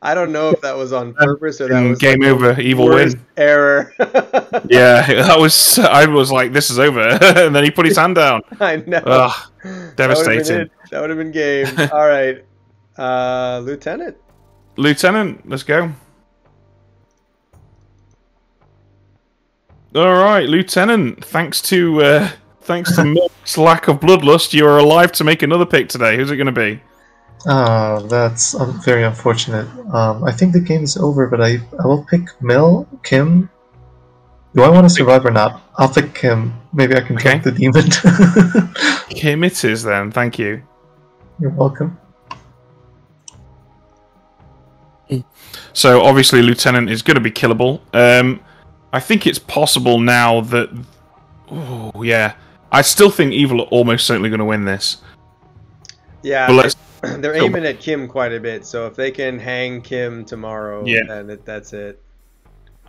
I don't know if that was on purpose or that was game like over. Evil win. Error. Yeah, that was. I was like, this is over, and then he put his hand down. I know. Ugh, devastating. That would have been game. All right, Lieutenant. Lieutenant, let's go. All right, Lieutenant. Thanks to Milk's lack of bloodlust, you are alive to make another pick today. Who's it going to be? That's very unfortunate. I think the game is over, but I will pick Kim. Do I want to survive or not? I'll pick Kim. Maybe I can take the demon. Kim it is then, thank you. You're welcome. So obviously Lieutenant is going to be killable. I think it's possible now that... Oh, yeah. I still think Evil are almost certainly going to win this. Yeah, but let's... They're aiming at Kim quite a bit, so if they can hang Kim tomorrow, then that's it.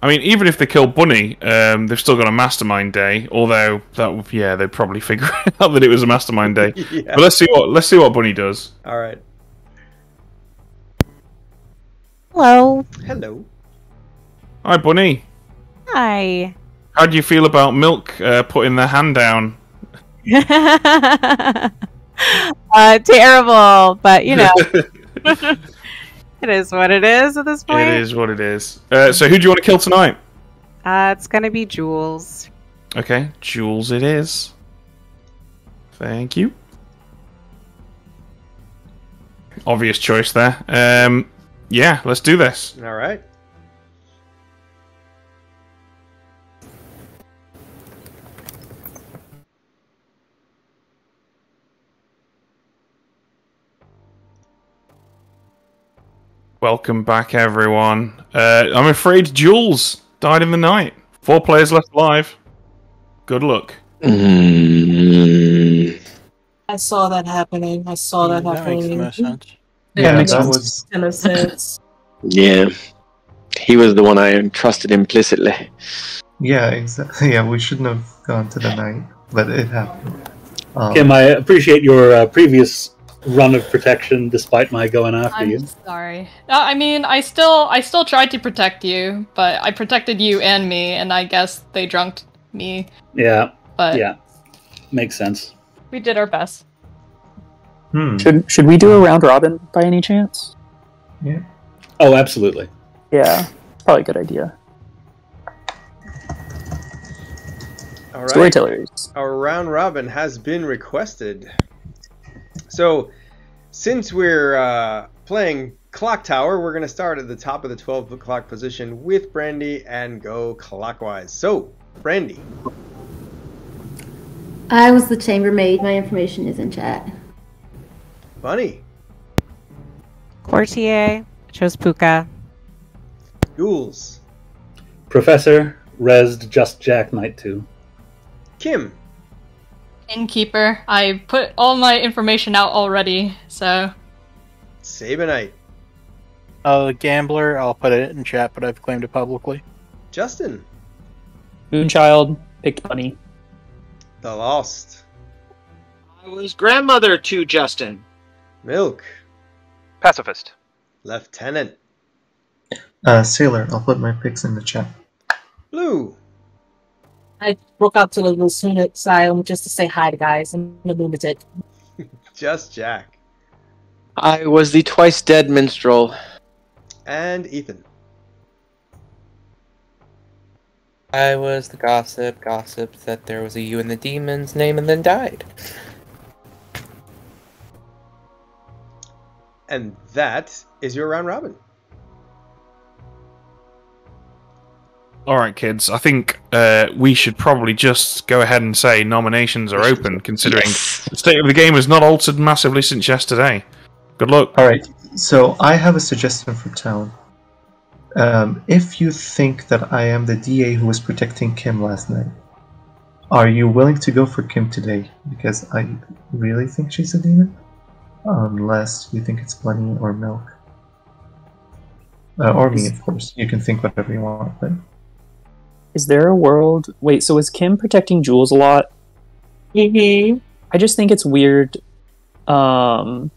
I mean, even if they kill Bunny, they've still got a mastermind day. Although that, they'd probably figure out that it was a mastermind day. But let's see what Bunny does. All right. Hello. Hello. Hi, Bunny. Hi. How do you feel about Milk putting their hand down? Terrible, but you know, it is what it is at this point. It is what it is. So who do you want to kill tonight? It's going to be Jules. Okay, Jules it is. Thank you. Obvious choice there. Yeah, let's do this. All right. Welcome back, everyone. I'm afraid Jules died in the night. 4 players left alive. Good luck. I saw that happening. I saw that happening. That makes no sense. Yeah. he was the one I trusted implicitly. Yeah, exactly. Yeah, we shouldn't have gone to the night, but it happened. Kim, I appreciate your previous run of protection, despite my going after you. I'm sorry. No, I mean, I still tried to protect you, but I protected you and me, and I guess they drunked me. Yeah. But yeah, makes sense. We did our best. Hmm. Should we do a round robin by any chance? Yeah. Oh, absolutely. Yeah, probably a good idea. All right. Storytellers. Our round robin has been requested. So, since we're playing Clock Tower, we're going to start at the top of the 12 o'clock position with Brandy and go clockwise. So, Brandy. I was the chambermaid. My information is in chat. Bunny. Courtier. Chose Puka. Ghouls. Professor. Rezzed Just Jack Knight 2. Kim. Innkeeper. I put all my information out already, so. Sabanite. Gambler. I'll put it in chat, but I've claimed it publicly. Justin. Moonchild. Picked Bunny. The Lost. I was grandmother to Justin. Milk. Pacifist. Lieutenant. Sailor. I'll put my picks in the chat. Blue. I broke out to the Lucene Asylum just to say hi to guys. I'm a lunatic. Just Jack. I was the twice dead minstrel. And Ethan. I was the gossip. Gossiped that there was a you in the demon's name and then died. And that is your round robin. Alright, kids, I think we should probably just go ahead and say nominations are open, considering yes. The state of the game has not altered massively since yesterday. Good luck. Alright, so I have a suggestion for town. If you think that I am the DA who was protecting Kim last night, are you willing to go for Kim today? Because I really think she's a demon. Unless you think it's Bunny or Milk. Or me, of course. You can think whatever you want, but... Is there a world... Wait, so is Kim protecting Jules a lot? Mm-hmm. I just think it's weird. Never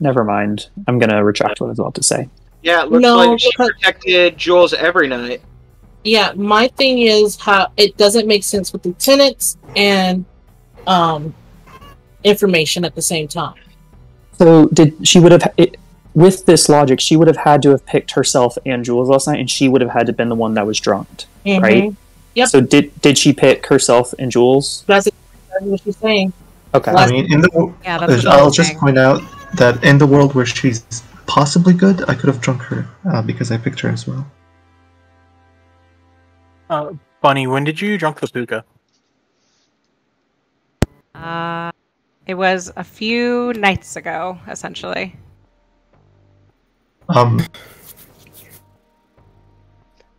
mind. I'm going to retract what I was about to say. Yeah, it looks like she protected Jules every night. Yeah, my thing is how it doesn't make sense with lieutenants and information at the same time. So with this logic, she would have had to have picked herself and Jules last night, and she would have had to have been the one that was drunked, mm-hmm. right? Yep. So did she pick herself and Jules? That's what she's saying. Okay. I mean, I'll just point out that in the world where she's possibly good, I could have drunk her because I picked her as well. Bunny, when did you drunk the Puka? It was a few nights ago, essentially.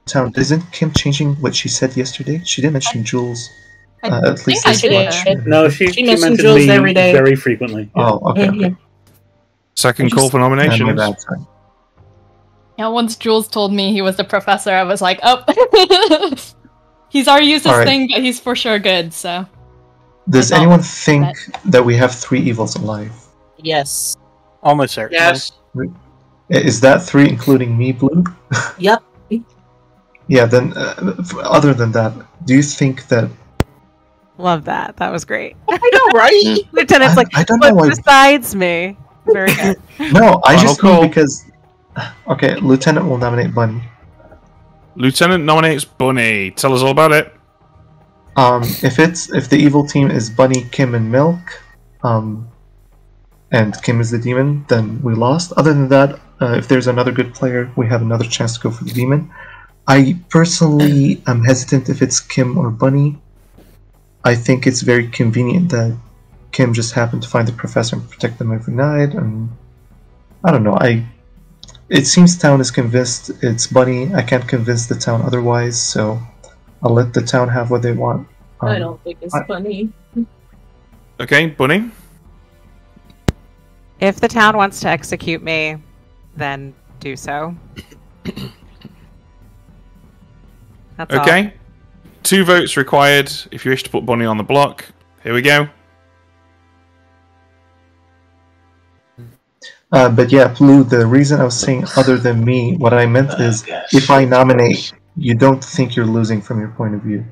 Town, isn't Kim changing what she said yesterday? She didn't mention Jules at least this much. No, she mentioned Jules every day. Very frequently. Yeah. Oh, okay. Mm-hmm. Second call for nominations. Yeah, once Jules told me he was the professor, I was like, oh. He's already used this thing, but he's for sure good, so. Does anyone think that we have three evils alive? Yes. Almost certainly. Yes. Is that three, including me, Blue? Yep. Yeah, then, other than that, do you think that... Love that. That was great. I know, right? Lieutenant's like, I don't know why... besides me. Very good. No, I just know because... Okay, Lieutenant will nominate Bunny. Lieutenant nominates Bunny. Tell us all about it. If the evil team is Bunny, Kim, and Milk, and Kim is the demon, then we lost. Other than that, if there's another good player, we have another chance to go for the demon. I personally am hesitant if it's Kim or Bunny. I think it's very convenient that Kim just happened to find the professor and protect them every night. And I don't know. It seems town is convinced it's Bunny. I can't convince the town otherwise, so I'll let the town have what they want. I don't think it's Bunny. Okay, Bunny? If the town wants to execute me, then do so. That's okay. All. 2 votes required if you wish to put Bonnie on the block. Here we go. But yeah, Blue, the reason I was saying other than me, what I meant is if I nominate, you don't think you're losing from your point of view.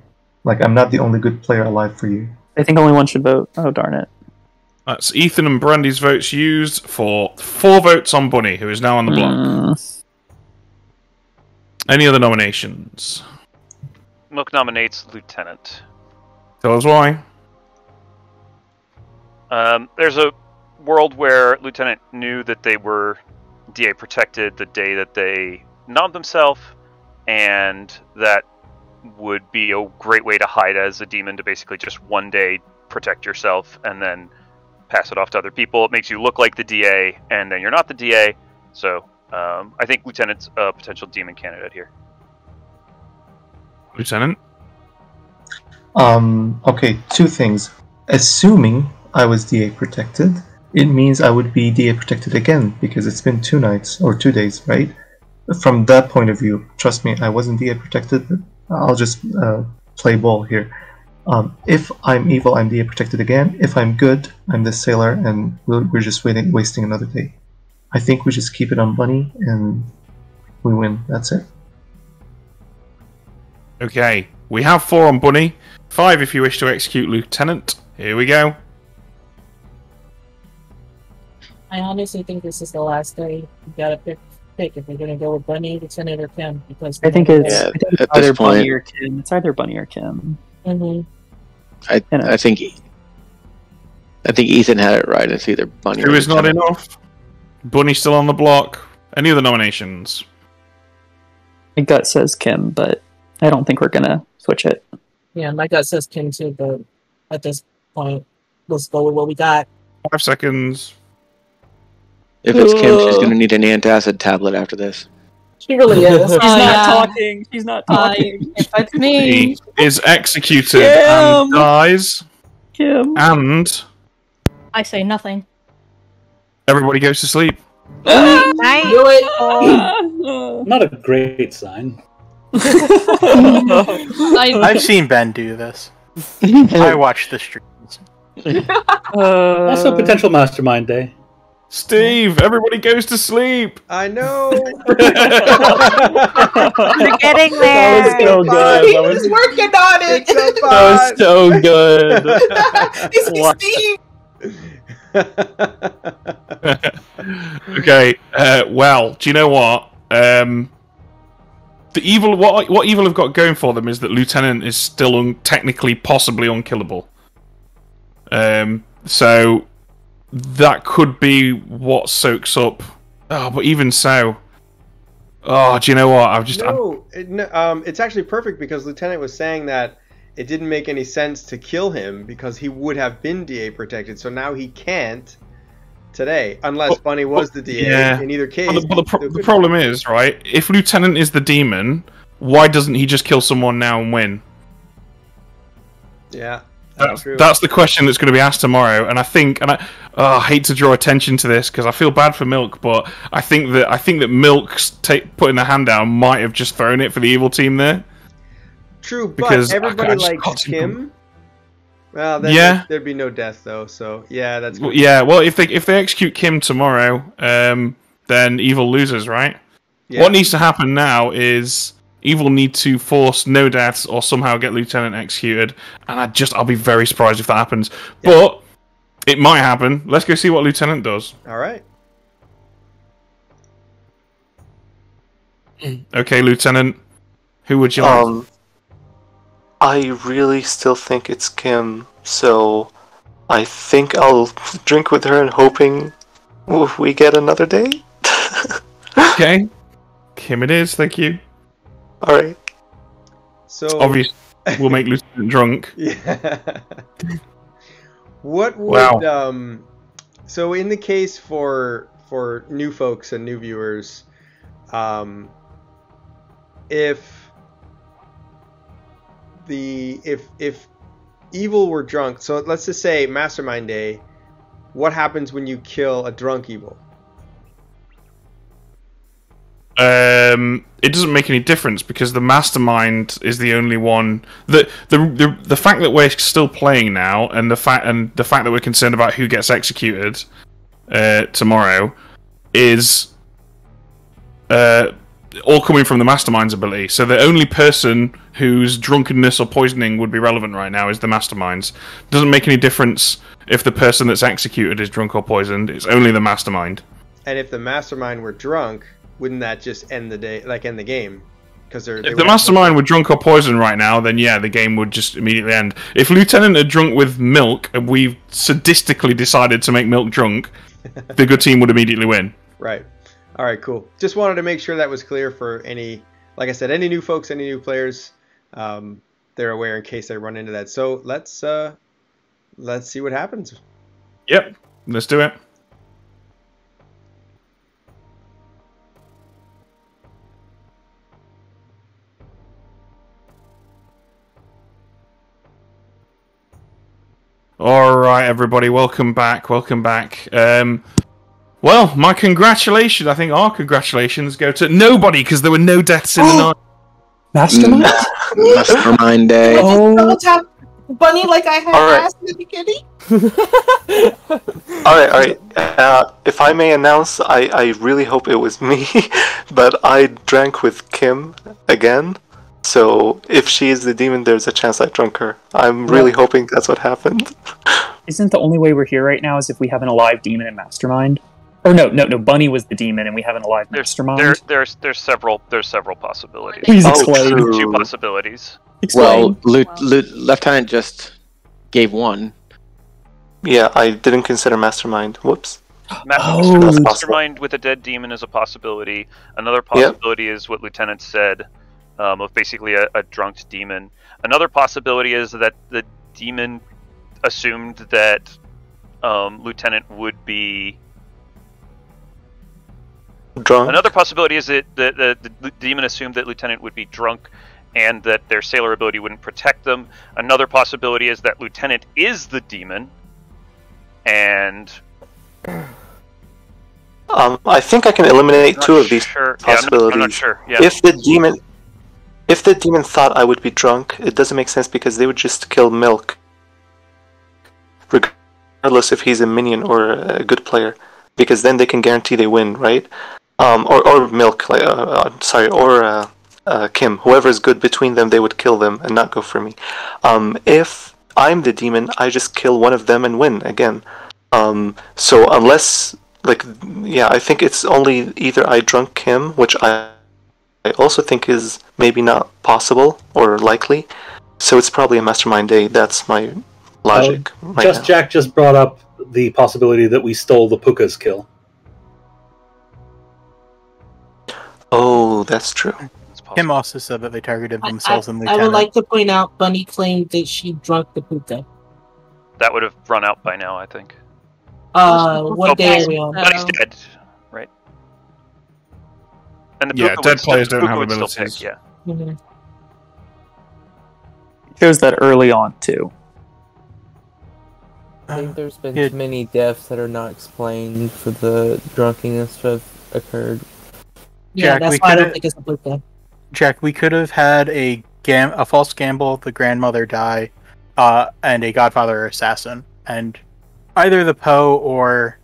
Like, I'm not the only good player alive for you. I think only one should vote. Oh, darn it. That's Ethan and Brandy's votes used for 4 votes on Bunny, who is now on the block. Any other nominations? Milk nominates Lieutenant. Tell us why. There's a world where Lieutenant knew that they were DA protected the day that they numbed themselves, and that would be a great way to hide as a demon, to basically just one day protect yourself and then pass it off to other people. It makes you look like the DA, and then you're not the DA. So I think Lieutenant's a potential demon candidate here. Lieutenant? Okay, 2 things. Assuming I was DA protected, it means I would be DA protected again, because it's been 2 nights, or 2 days, right? From that point of view, trust me, I wasn't DA protected. I'll just play ball here. If I'm evil, I'm DA protected again. If I'm good, I'm the sailor, and we're just wasting another day. I think we just keep it on Bunny, and we win. That's it. Okay, we have 4 on Bunny, 5 if you wish to execute Lieutenant. Here we go. I honestly think this is the last day. You gotta pick if we're gonna go with Bunny, Lieutenant, or Kim. Because I think it's at this point, Bunny or Kim. It's either Bunny or Kim. Mm-hmm. I think Ethan had it right. It's either Bunny. It was not enough. Bunny's still on the block. Any other nominations? My gut says Kim, but I don't think we're gonna switch it. Yeah, my gut says Kim too, but at this point, let's go with what we got. 5 seconds. If it's Kim, she's gonna need an antacid tablet after this. She really is. She's not talking. She's not talking. It's me. She is executed and dies. Kim. And I say nothing. Everybody goes to sleep. Not a great sign. I've seen Ben do this. I watched the streams. That's a potential mastermind day. Steve, everybody goes to sleep. I know. We're getting there. That was so good. He was working on it. That was so good. Steve. Okay. Well, do you know what? The evil. What evil have got going for them is that Lieutenant is still technically, possibly unkillable. So. That could be what soaks up. Oh, but even so, oh, do you know what? I've just it's actually perfect because Lieutenant was saying that it didn't make any sense to kill him because he would have been DA protected. So now he can't today, unless Bunny was the DA. Yeah. In either case, but the problem is, right? If Lieutenant is the demon, why doesn't he just kill someone now and win? Yeah. That's the question that's going to be asked tomorrow, and I think, I hate to draw attention to this because I feel bad for Milk, but I think that Milk's putting the hand down might have just thrown it for the evil team there. True, because but everybody likes Kim. Well, then yeah, there'd be no death though, so yeah, that's good. Yeah. Well, if they execute Kim tomorrow, then evil loses, right? Yeah. What needs to happen now is. Evil need to force no deaths or somehow get Lieutenant executed, and I'll be very surprised if that happens. Yeah. But it might happen. Let's go see what Lieutenant does. All right. Okay, Lieutenant, who would you like? I really still think it's Kim, so I think I'll drink with her and hoping we get another day. Okay, Kim it is. Thank you. All right. So obviously, we'll make Lieutenant drunk. Yeah. What would so in the case for new folks and new viewers, if evil were drunk, so let's just say Mastermind Day, what happens when you kill a drunk evil? It doesn't make any difference because the mastermind is the only one. The fact that we're still playing now, and the fact that we're concerned about who gets executed tomorrow, is all coming from the mastermind's ability. So the only person whose drunkenness or poisoning would be relevant right now is the mastermind's. Doesn't make any difference if the person that's executed is drunk or poisoned. It's only the mastermind. And if the mastermind were drunk, wouldn't that just end the day, like end the game? Because if the mastermind were drunk or poisoned right now, then yeah, the game would just immediately end. If Lieutenant are drunk with milk, and we've sadistically decided to make milk drunk, the good team would immediately win. Right. All right, cool. Just wanted to make sure that was clear for any, like I said, any new folks, any new players. They're aware in case they run into that. So let's see what happens. Yep, let's do it. All right, everybody, welcome back. Welcome back. Well, my congratulations, I think our congratulations go to nobody, because there were no deaths in the night. Mastermind? Mastermind day. Oh. Don't have bunny like I had last week, kitty. All right. If I may announce, I really hope it was me, but I drank with Kim again. So if she is the demon, there's a chance I drunk her. I'm really hoping that's what happened. Isn't the only way we're here right now is if we have an alive demon and mastermind? Or no, Bunny was the demon and we have an alive mastermind. There's several possibilities. Please explain. Two possibilities. Explain. Well, Lieutenant just gave one. Yeah, I didn't consider mastermind. Whoops. Mastermind with a dead demon is a possibility. Another possibility is what Lieutenant said. Of basically a drunk demon. Another possibility is that the demon assumed that Lieutenant would be drunk. Another possibility is that the demon assumed that Lieutenant would be drunk and that their sailor ability wouldn't protect them. Another possibility is that Lieutenant is the demon and... I think I can eliminate two of these possibilities. I'm not sure. Yeah. If the demon thought I would be drunk, it doesn't make sense because they would just kill Milk, regardless if he's a minion or a good player, because then they can guarantee they win, right? Or Milk, like, sorry, or Kim, whoever is good between them, they would kill them and not go for me. If I'm the demon, I just kill one of them and win again. So unless, like, yeah, I think it's only either I drunk Kim, which I also think is maybe not possible or likely, so it's probably a mastermind day. That's my logic. Jack just brought up the possibility that we stole the Puka's kill. Oh, that's true. Kim also said that they targeted themselves and Lieutenant. I would like to point out Bunny claimed that she drunk the Puka. That would have run out by now, I think. What day are we on? Bunny's dead. And the dead players don't have abilities. Pick, It was that early on, too. I think there's been many deaths that are not explained for the drunkenness that have occurred. Yeah, Jack, that's why I don't think it's a blue thing. Jack, we could have had a false gamble, the grandmother die, and a godfather assassin. And either the Poe or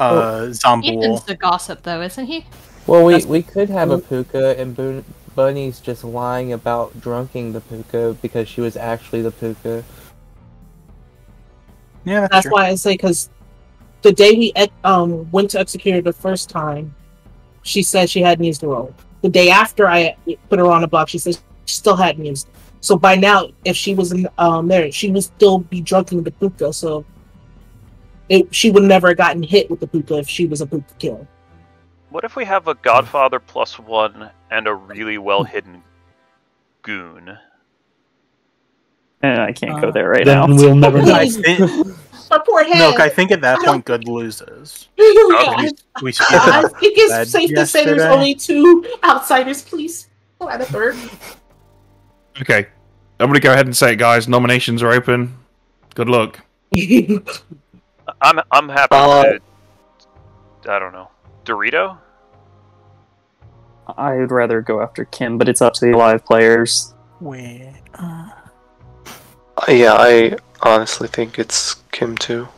Zombul. Ethan's the gossip, though, isn't he? Well, we could have a Puka, and Bunny's just lying about drinking the Puka because she was actually the Puka. Yeah, that's why I say, because the day we went to execute her the first time, she said she hadn't used the roll. The day after I put her on a block, she said she still hadn't used it. So by now, if she was married, she would still be drinking the Puka, so she would never have gotten hit with the Puka if she was a Puka killer. What if we have a Godfather +1 and a really well-hidden goon? I can't go there right now. We'll never die. Look, I think at that point, good loses. I think it's safe to say there's only two outsiders, please. I'll add a third. Okay. I'm going to go ahead and say it, guys. Nominations are open. Good luck. I'm happy to... I don't know. Dorito? I would rather go after Kim, but it's up to the live players. Yeah, I honestly think it's Kim too.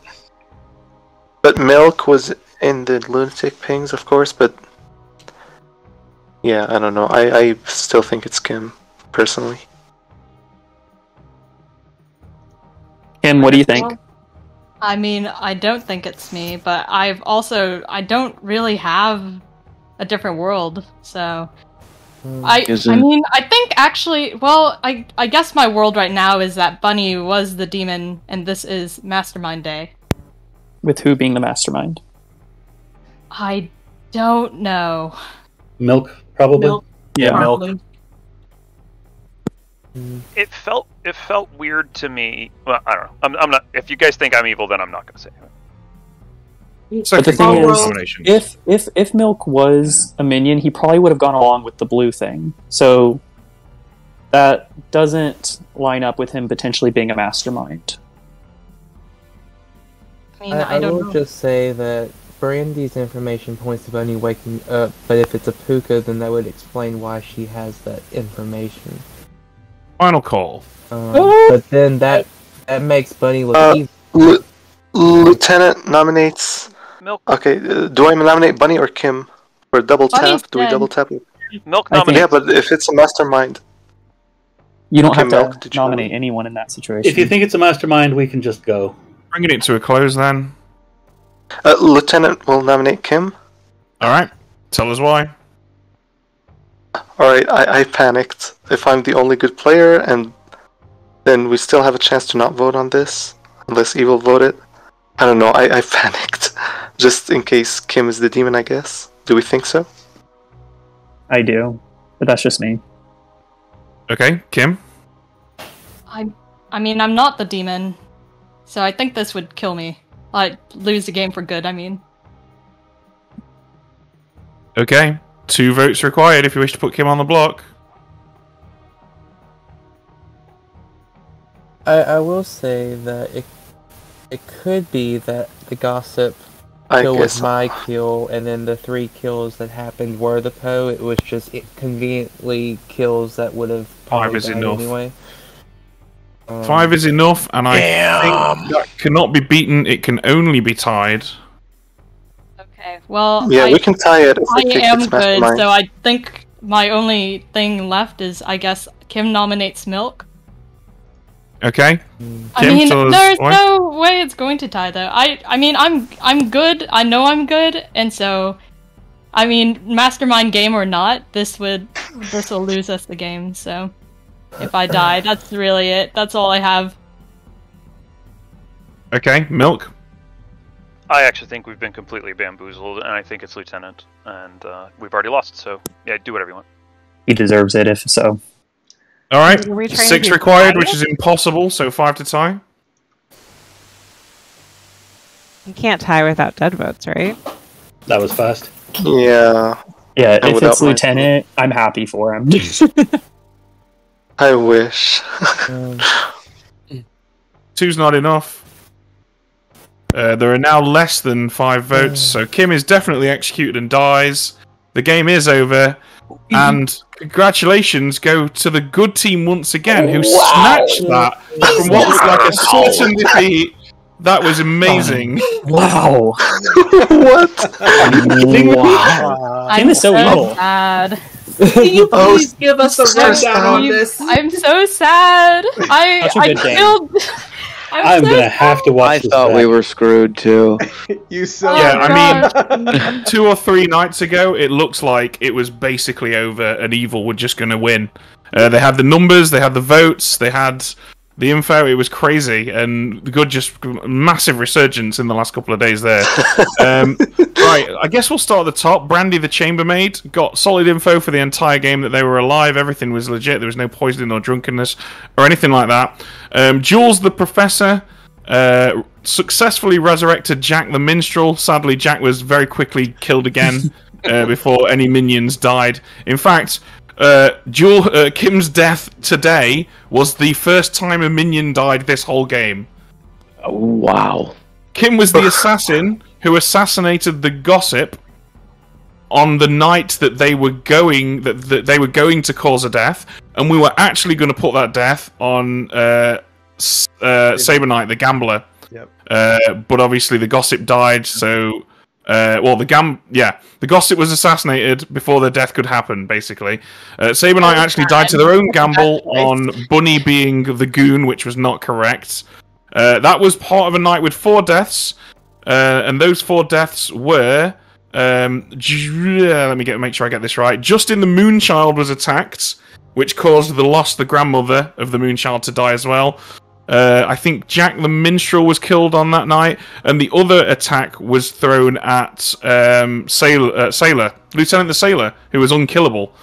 But Milk was in the lunatic pings, of course, but... yeah, I don't know. I still think it's Kim, personally. Kim, what do you think? I mean, I don't think it's me, but I've also... I don't really have a different world, so... I mean, I think actually, well, I guess my world right now is that Bunny was the demon, and this is Mastermind Day. With who being the mastermind? I don't know. Milk, probably. Milk. Yeah, probably. Milk. It felt weird to me. Well, I don't know. I'm not. If you guys think I'm evil, then I'm not going to say it. So the thing is, if Milk was a minion, he probably would have gone along with the blue thing. So that doesn't line up with him potentially being a mastermind. I mean, I don't know. Just say that Brandy's information points to Bunny waking up, but if it's a Puka, then that would explain why she has that information. Final call. But then that makes Bunny look evil. Lieutenant nominates... Milk. Okay, do I nominate Bunny or Kim? Or double tap? Do we double tap? Milk nominates. Yeah, but if it's a mastermind... You don't have to nominate anyone in that situation. If you think it's a mastermind, we can just go. Bringing it to a close, then. Lieutenant will nominate Kim. Alright, tell us why. Alright, I panicked. If I'm the only good player, and then we still have a chance to not vote on this, unless Evil voted. I don't know, I panicked. Just in case Kim is the demon, I guess. Do we think so? I do, but that's just me. Okay, Kim? I mean, I'm not the demon, so I think this would kill me. I'd lose the game for good, I mean. Okay, 2 votes required if you wish to put Kim on the block. I will say that it could be that the gossip kill was my kill, and then the 3 kills that happened were the Poe. It was just conveniently kills that would have probably died anyway. 5 is enough, and I think that cannot be beaten. It can only be tied. Okay, well... yeah, we can tie it. I am good, so I think my only thing left is, I guess, Kim nominates Milk. Okay. I mean, there's no way it's going to tie, though. I mean, I'm good. I know I'm good, and so, I mean, mastermind game or not, this will lose us the game. So, if I die, that's really it. That's all I have. Okay, Milk. I actually think we've been completely bamboozled, and I think it's Lieutenant, and we've already lost. So, yeah, do whatever you want. He deserves it, if so. Alright, 6 required, which is impossible, so 5 to tie. You can't tie without dead votes, right? That was fast. Yeah. Yeah, if it's Lieutenant, I'm happy for him. I wish. 2's not enough. There are now less than 5 votes, so Kim is definitely executed and dies. The game is over. And congratulations go to the good team once again, who snatched that from what was like a certain defeat. That was amazing. Wow. What? Wow. I'm so evil. Sad. Can you please give us a rundown on this? I'm so sad. I'm gonna have to watch this. I thought we were screwed too. You suck. Yeah, I mean, 2 or 3 nights ago, it looks like it was basically over and Evil were just gonna win. They had the numbers, they had the votes, they had the info. It was crazy, and good, just massive resurgence in the last couple of days there. Right, I guess we'll start at the top. Brandy, the chambermaid, got solid info for the entire game that they were alive. Everything was legit. There was no poisoning or drunkenness or anything like that. Jules, the professor, successfully resurrected Jack, the minstrel. Sadly, Jack was very quickly killed again before any minions died. In fact... Kim's death today was the first time a minion died this whole game. Oh, wow. Kim was the assassin who assassinated the gossip, on the night that they were going to cause a death, and we were actually going to put that death on Saber Knight, the gambler. Yep. But obviously the gossip died, so the gossip was assassinated before their death could happen, basically. Saber Knight actually died to their own gamble on Bunny being the goon, which was not correct. That was part of a night with 4 deaths, and those 4 deaths were... let me make sure I get this right. Justin the Moonchild was attacked, which caused the grandmother of the Moonchild, to die as well. I think Jack the Minstrel was killed on that night, and the other attack was thrown at Lieutenant the Sailor, who was unkillable,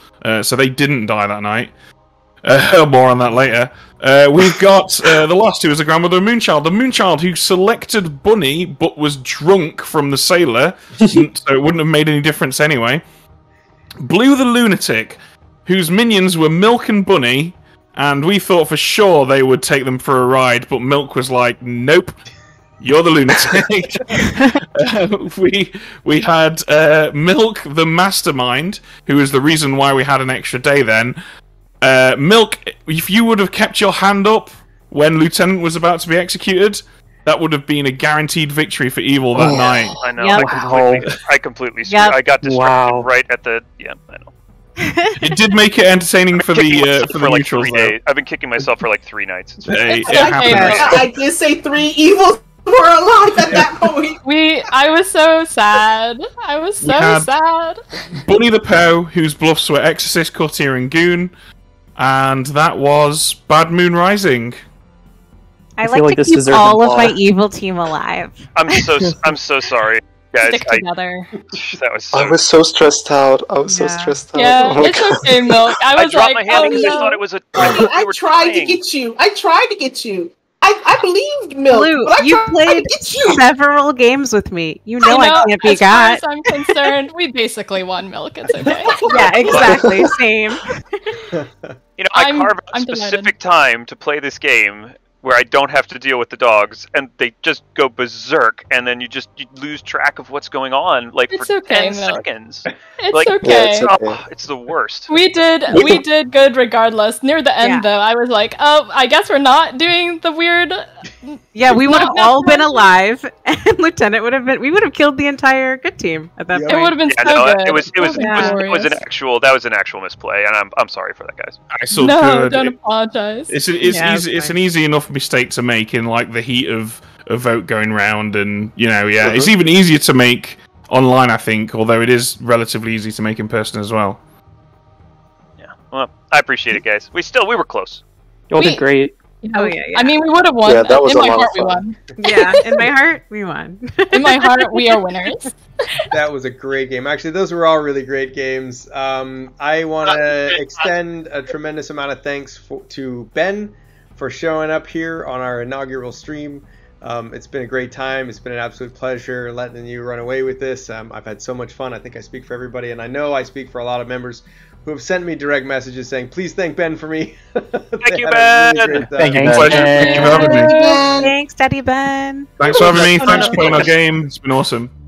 so they didn't die that night. More on that later. We've got the last two is the grandmother of Moonchild. The Moonchild who selected Bunny, but was drunk from the Sailor, so it wouldn't have made any difference anyway. Blue the Lunatic, whose minions were Milk and Bunny, and we thought for sure they would take them for a ride, but Milk was like, nope, you're the lunatic. We had Milk the Mastermind, who is the reason why we had an extra day then. Milk, if you would have kept your hand up when Lieutenant was about to be executed, that would have been a guaranteed victory for evil that night. I know, yep. I completely screwed. Yep. I got distracted right at the... Yeah, I know. It did make it entertaining for the neutrals. Like I've been kicking myself for like 3 nights. I did say 3 evils were alive at that point. I was so sad. I was so sad. Bunny the Poe, whose bluffs were Exorcist, Cuttier, and Goon, and that was Bad Moon Rising. I like to keep all of my evil team alive. I'm so sorry. Guys, I was so stressed out. Yeah, oh, it's okay, Milk. I was like, my hand because I thought it was a. I tried to get you. I believed Milk. Blue, but you played several games with me. You know I can't be got. As far as I'm concerned, we basically won, Milk. It's okay. Yeah, exactly. Same. You know, I carve a specific time to play this game, where I don't have to deal with the dogs, and they just go berserk, and then you lose track of what's going on, like for 10 seconds. It's like, okay. Yeah, it's okay. Oh, it's the worst. We did good regardless. Near the end, though, I was like, oh, I guess we're not doing the weird. Yeah, we would have all been alive, and Lieutenant would have been. We would have killed the entire good team at that point. It would have been good. It was an actual. That was an actual misplay, and I'm sorry for that, guys. Don't apologize. It's an easy enough mistake to make in like the heat of a vote going round, and you know, yeah, it's even easier to make online, I think, although it is relatively easy to make in person as well. Yeah, well, I appreciate it, guys. We were close. Y'all did great. Oh yeah, yeah. I mean, we would have won. Yeah, that was in my heart. We won. Yeah, in my heart, we won. In my heart, we are winners. That was a great game. Actually, those were all really great games. I want to extend a tremendous amount of thanks to Ben for showing up here on our inaugural stream. It's been a great time. It's been an absolute pleasure letting you run away with this. I've had so much fun. I think I speak for everybody, and I know I speak for a lot of members who have sent me direct messages saying, please thank Ben for me. Thank you, Ben. Really thank you for having me. Thanks, Daddy Ben. Thanks for having me. Thanks for playing our game. It's been awesome.